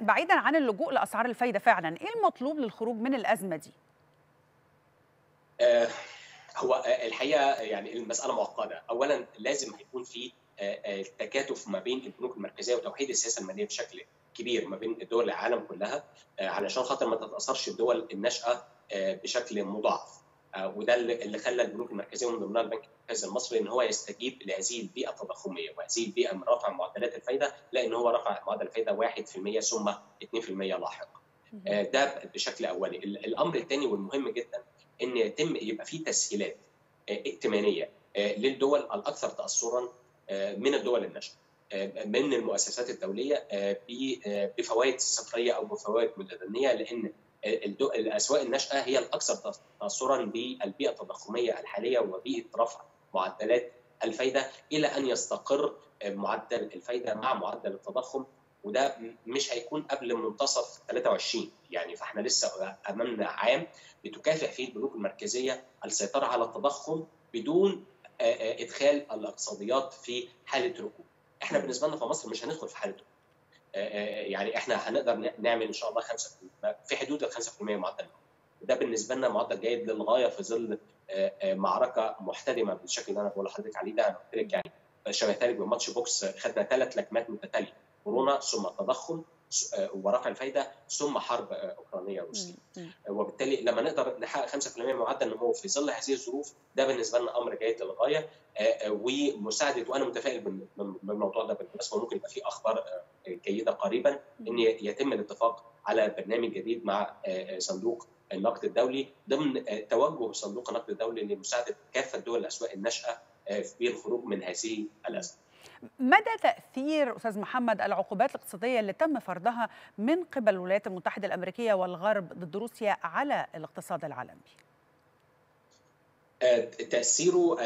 بعيدا عن اللجوء لاسعار الفايده، فعلا ايه المطلوب للخروج من الازمه دي؟ هو الحقيقه يعني المساله معقده. اولا لازم هيكون في التكاتف ما بين البنوك المركزيه وتوحيد السياسه الماليه بشكل كبير ما بين دول العالم كلها علشان خاطر ما تتاثرش الدول الناشئه بشكل مضاعف، وده اللي خلى البنوك المركزيه ومن ضمنها البنك المركزي المصري ان هو يستجيب لهذه البيئه التضخميه وهذه البيئه من رفع معدلات الفائده، لان هو رفع معدل الفائده 1% ثم 2% لاحقا. ده بشكل اولي. الامر الثاني والمهم جدا ان يتم يبقى في تسهيلات ائتمانيه للدول الاكثر تاثرا من الدول الناشئه من المؤسسات الدوليه بفوائد صفريه او بفوائد متدنيه، لان الاسواق الناشئه هي الاكثر تاثرا بالبيئه التضخميه الحاليه وبيئه رفع معدلات الفائده الى ان يستقر معدل الفائده مع معدل التضخم، وده مش هيكون قبل منتصف 23 يعني. فاحنا لسه امامنا عام بتكافح فيه البنوك المركزيه السيطره على التضخم بدون ادخال الاقتصاديات في حاله ركود. احنا بالنسبه لنا في مصر مش هندخل في حاله ركود. يعني احنا هنقدر نعمل ان شاء الله 5 في حدود ال 5% معدل، وده بالنسبه لنا معدل جيد للغايه في ظل معركه محتدمه بالشكل اللي انا بقول لحضرتك عليه ده. انا قلت لك يعني شبه ثالث بماتش بوكس، خدنا 3 لكمات متتاليه، كورونا ثم التضخم ورفع الفائده ثم حرب اوكرانيه روسيا. وبالتالي لما نقدر نحقق 5% معدل نمو في ظل هذه الظروف ده بالنسبه لنا امر جيد للغايه ومساعده، وانا متفائل بالموضوع ده بالمناسبه، وممكن يبقى في اخبار جيده قريبا ان يتم الاتفاق على برنامج جديد مع صندوق النقد الدولي ضمن توجه صندوق النقد الدولي لمساعده كافه دول الاسواق الناشئه في الخروج من هذه الازمه. مدى تأثير أستاذ محمد العقوبات الاقتصادية اللي تم فرضها من قبل الولايات المتحدة الأمريكية والغرب ضد روسيا على الاقتصاد العالمي؟ تأثيره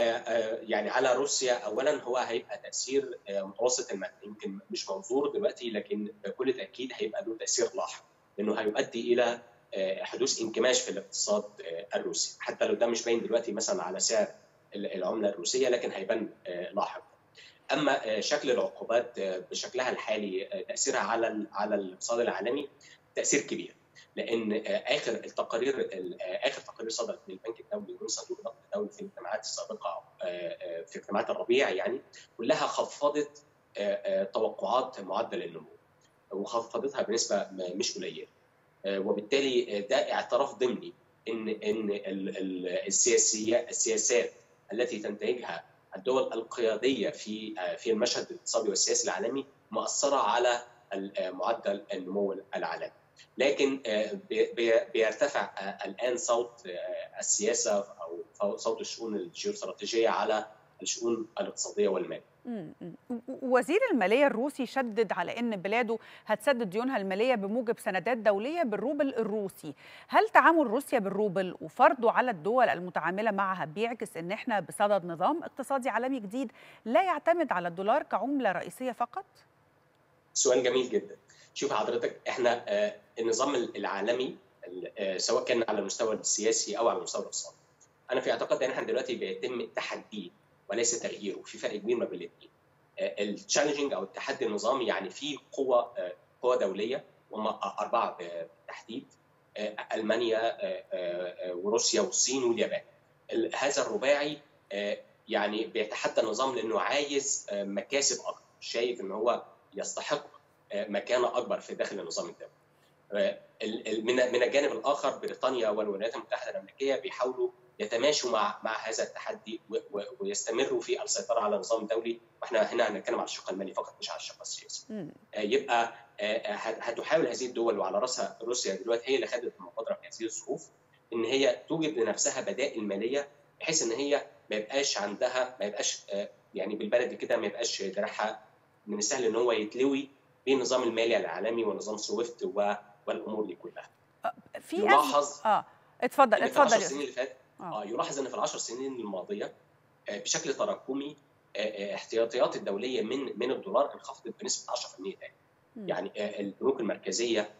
يعني على روسيا أولا هو هيبقى تأثير متوسط المدى، يمكن مش منظور دلوقتي، لكن بكل تأكيد هيبقى له تأثير لاحق، لأنه هيؤدي إلى حدوث انكماش في الاقتصاد الروسي، حتى لو ده مش باين دلوقتي مثلا على سعر العملة الروسية لكن هيبان لاحق. اما شكل العقوبات بشكلها الحالي تاثيرها على الاقتصاد العالمي تاثير كبير، لان اخر تقرير صدر من البنك الدولي ومن صندوق النقد الدولي في الاجتماعات السابقه في اجتماعات الربيع يعني كلها خفضت توقعات معدل النمو وخفضتها بنسبه مش قليله، وبالتالي ده اعتراف ضمني ان السياسات التي تنتهجها الدول القياديه في المشهد الاقتصادي والسياسي العالمي مؤثره على معدل النمو العالمي. لكن بيرتفع الان صوت السياسه او صوت الشؤون الجيوستراتيجيه على الشؤون الاقتصاديه والماليه. وزير الماليه الروسي شدد على ان بلاده هتسدد ديونها الماليه بموجب سندات دوليه بالروبل الروسي، هل تعامل روسيا بالروبل وفرضه على الدول المتعامله معها بيعكس ان احنا بصدد نظام اقتصادي عالمي جديد لا يعتمد على الدولار كعمله رئيسيه فقط؟ سؤال جميل جدا. شوف حضرتك احنا النظام العالمي سواء كان على المستوى السياسي او على المستوى الاقتصادي، انا في اعتقادي ان احنا دلوقتي بيتم تحدي وليس تغيير، وفي فرق كبير ما بين الاثنين. التشالنجينج او التحدي النظامي يعني في قوى دوليه وهم 4 بالتحديد، المانيا وروسيا والصين واليابان. هذا الرباعي يعني بيتحدى النظام لانه عايز مكاسب اكبر، شايف ان هو يستحق مكانه اكبر في داخل النظام الدولي. من الجانب الاخر بريطانيا والولايات المتحده الامريكيه بيحاولوا يتماشوا مع هذا التحدي ويستمروا في السيطره على النظام الدولي، واحنا هنا هنتكلم على الشق المالي فقط مش على الشق السياسي. يبقى هتحاول هذه الدول وعلى راسها روسيا دلوقتي هي اللي خدت المبادره في هذه الظروف ان هي توجد لنفسها بدائل ماليه بحيث ان هي ما يبقاش يعني بالبلد كده ما يبقاش جناحها من السهل ان هو يتلوي بالنظام المالي العالمي ونظام سويفت والامور دي كلها. يلاحظ اتفضل. السنين اللي فاتت يلاحظ ان في ال10 سنين الماضيه بشكل تراكمي احتياطيات الدوليه من الدولار انخفضت بنسبه 10% تاني. يعني البنوك المركزيه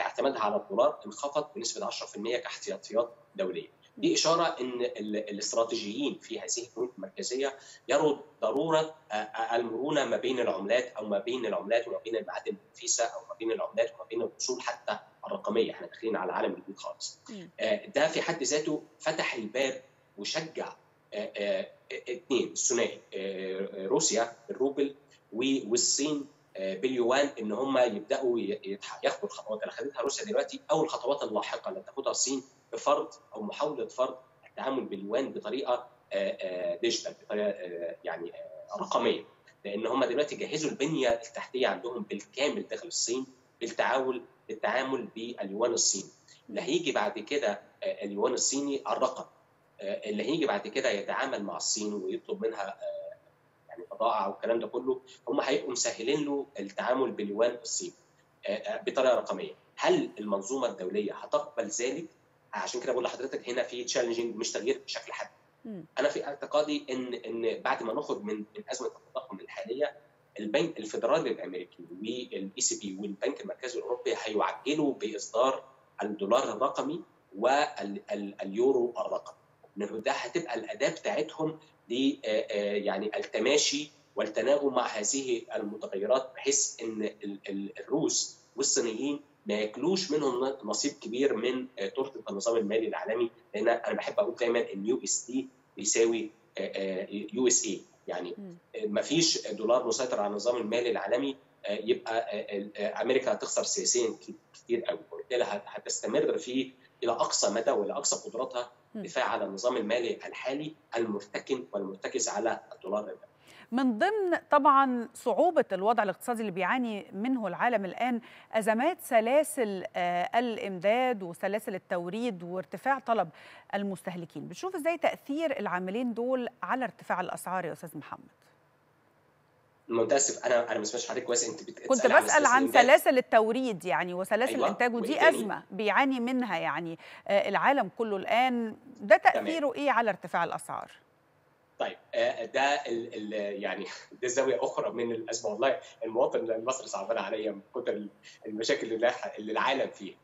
اعتمادها على الدولار انخفض بنسبه 10% كاحتياطيات دوليه. دي اشاره ان الاستراتيجيين في هذه البنوك المركزيه يروا ضروره المرونه ما بين العملات او ما بين العملات وما بين المعادن النفيسه او ما بين العملات وما بين الاصول حتى الرقميه، احنا داخلين على عالم جديد خالص. ده في حد ذاته فتح الباب وشجع اثنين الثنائي روسيا الروبل والصين باليوان ان هم يبداوا ياخدوا الخطوات اللي خدتها روسيا دلوقتي او الخطوات اللاحقه اللي تاخدها الصين بفرض او محاوله فرض التعامل باليوان بطريقه ديجيتال بطريقه يعني رقميه، لان هم دلوقتي جهزوا البنيه التحتيه عندهم بالكامل داخل الصين للتعامل باليوان الصيني. اللي هيجي بعد كده اليوان الصيني على الرقم، اللي هيجي بعد كده يتعامل مع الصين ويطلب منها يعني بضاعه والكلام ده كله، هم هيبقوا مسهلين له التعامل باليوان الصيني بطريقه رقميه. هل المنظومه الدوليه هتقبل ذلك؟ عشان كده بقول لحضرتك هنا في تشالنجينج، مش تغيير بشكل حاد. انا في اعتقادي ان بعد ما نخرج من ازمه التضخم الحاليه، البنك الفدرالي الامريكي والاي سي بي والبنك المركزي الاوروبي هيعجلوا باصدار الدولار الرقمي واليورو الرقمي. ده هتبقى الاداه بتاعتهم ل يعني التماشي والتناغم مع هذه المتغيرات، بحيث ان الروس والصينيين ما ياكلوش منهم نصيب كبير من تورته النظام المالي العالمي، لان انا بحب اقول دايما ان يو اس دي بيساوي يو اس اي، يعني ما فيش دولار مسيطر على النظام المالي العالمي يبقى امريكا هتخسر سياسيا كتير قوي، وبالتالي هتستمر في الى اقصى مدى والى اقصى قدراتها الدفاع على النظام المالي الحالي المرتكن والمرتكز على الدولار الامريكي. من ضمن طبعا صعوبة الوضع الاقتصادي اللي بيعاني منه العالم الآن أزمات سلاسل الإمداد وسلاسل التوريد وارتفاع طلب المستهلكين، بتشوف إزاي تأثير العاملين دول على ارتفاع الأسعار يا أستاذ محمد؟ متأسف أنا ما سمعتش حضرتك كويس، أنت كنت بسأل عن سلاسل التوريد يعني وسلاسل أيوة. الإنتاج، ودي أزمة بيعاني منها يعني العالم كله الآن، ده تأثيره تمام. إيه على ارتفاع الأسعار؟ طيب ده يعني ده زاويه اخرى من الازمه. والله المواطن المصري صعبان عليا من كتر المشاكل اللي العالم فيها.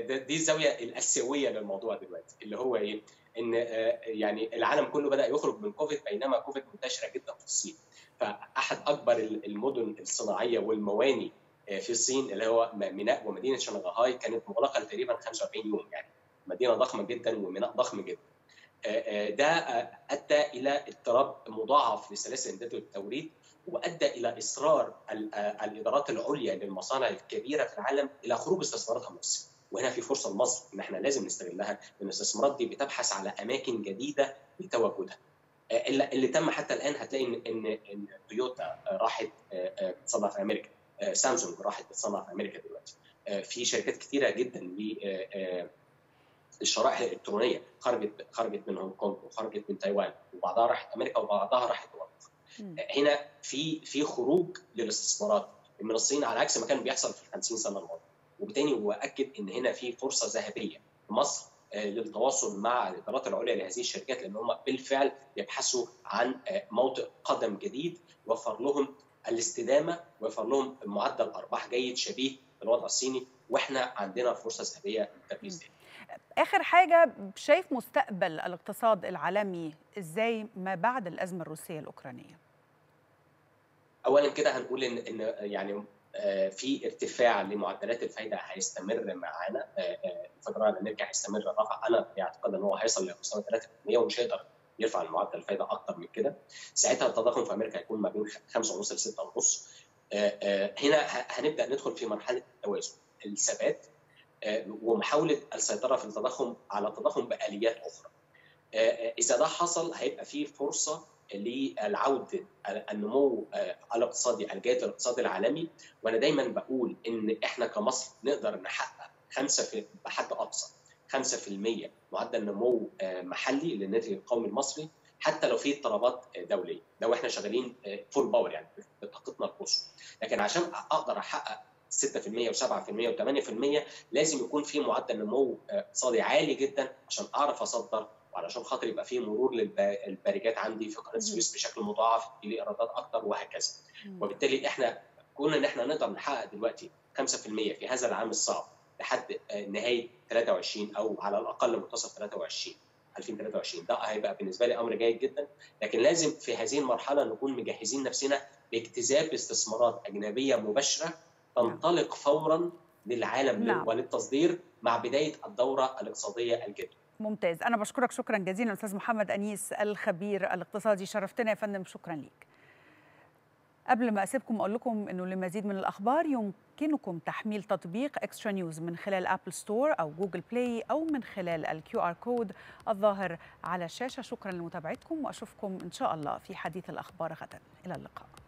دي الزاويه الاسيويه للموضوع دلوقتي، اللي هو ايه؟ ان يعني العالم كله بدا يخرج من كوفيد، بينما كوفيد منتشره جدا في الصين. فاحد اكبر المدن الصناعيه والمواني في الصين اللي هو ميناء ومدينه شنغهاي كانت مغلقه تقريبا 45 يوم، يعني مدينه ضخمه جدا وميناء ضخم جدا. ده ادى الى اضطراب مضاعف لسلاسل الامداد والتوريد، وادى الى اصرار الادارات العليا للمصانع الكبيره في العالم الى خروج استثماراتها من مصر. وهنا في فرصه لمصر ان احنا لازم نستغلها، لان الاستثمارات دي بتبحث على اماكن جديده لتواجدها. اللي تم حتى الان هتلاقي ان تويوتا راحت بتصنع في امريكا، سامسونج راحت بتصنع في امريكا دلوقتي، في شركات كثيره جدا الشرائح الالكترونيه خرجت من هونج كونج وخرجت من تايوان، وبعضها راحت امريكا وبعضها راحت اوروبا. هنا في خروج للاستثمارات من الصين على عكس ما كان بيحصل في 50 سنه الماضيه. وبالتالي بأكد ان هنا في فرصه ذهبيه لمصر للتواصل مع الادارات العليا لهذه الشركات، لان هم بالفعل يبحثوا عن موطئ قدم جديد يوفر لهم الاستدامه ويوفر لهم معدل ارباح جيد شبيه بالوضع الصيني، واحنا عندنا فرصه ذهبيه للتركيز ده. آخر حاجة، شايف مستقبل الاقتصاد العالمي إزاي ما بعد الأزمة الروسية الأوكرانية؟ أولاً كده هنقول إن يعني في ارتفاع لمعدلات الفايدة هيستمر معانا، الفدرالي الأمريكي هيستمر رفع. أنا أعتقد إن هو هيصل لمستوى 3% ومش هيقدر يرفع معدل الفايدة أكتر من كده. ساعتها التضخم في أمريكا هيكون ما بين 5.5 ل 6.5. هنا هنبدأ ندخل في مرحلة التوازن، الثبات ومحاولة السيطرة في التضخم على التضخم بآليات أخرى. إذا ده حصل هيبقى فيه فرصة للعودة النمو الاقتصادي الجيد الاقتصادي العالمي. وأنا دايما بقول إن إحنا كمصر نقدر نحقق 5 بحد أقصى 5% معدل نمو محلي للناتج القومي المصري، حتى لو في اضطرابات دولية، لو إحنا شغالين فول باور يعني بطاقتنا القصوى. لكن عشان أقدر أحقق 6% و7% و8% لازم يكون في معدل نمو اقتصادي عالي جدا عشان اعرف اصدر، وعلشان خاطر يبقى في مرور للبارجات عندي في قناه السويس بشكل مضاعف لايرادات اكتر وهكذا. وبالتالي احنا كنا ان احنا نقدر نحقق دلوقتي 5% في هذا العام الصعب لحد نهايه 23 او على الاقل منتصف 2023. ده هيبقى بالنسبه لي امر جيد جدا، لكن لازم في هذه المرحله نكون مجهزين نفسنا باجتذاب استثمارات اجنبيه مباشره تنطلق فورا للعالم وللتصدير مع بداية الدورة الاقتصادية الجديدة. ممتاز. أنا بشكرك شكرا جزيلا أستاذ محمد أنيس الخبير الاقتصادي، شرفتنا يا فندم، شكرا ليك. قبل ما أسيبكم أقول لكم أنه لمزيد من الأخبار يمكنكم تحميل تطبيق إكسترا نيوز من خلال أبل ستور أو جوجل بلاي أو من خلال الكيو آر كود الظاهر على الشاشة. شكرا لمتابعتكم وأشوفكم إن شاء الله في حديث الأخبار غدا. إلى اللقاء.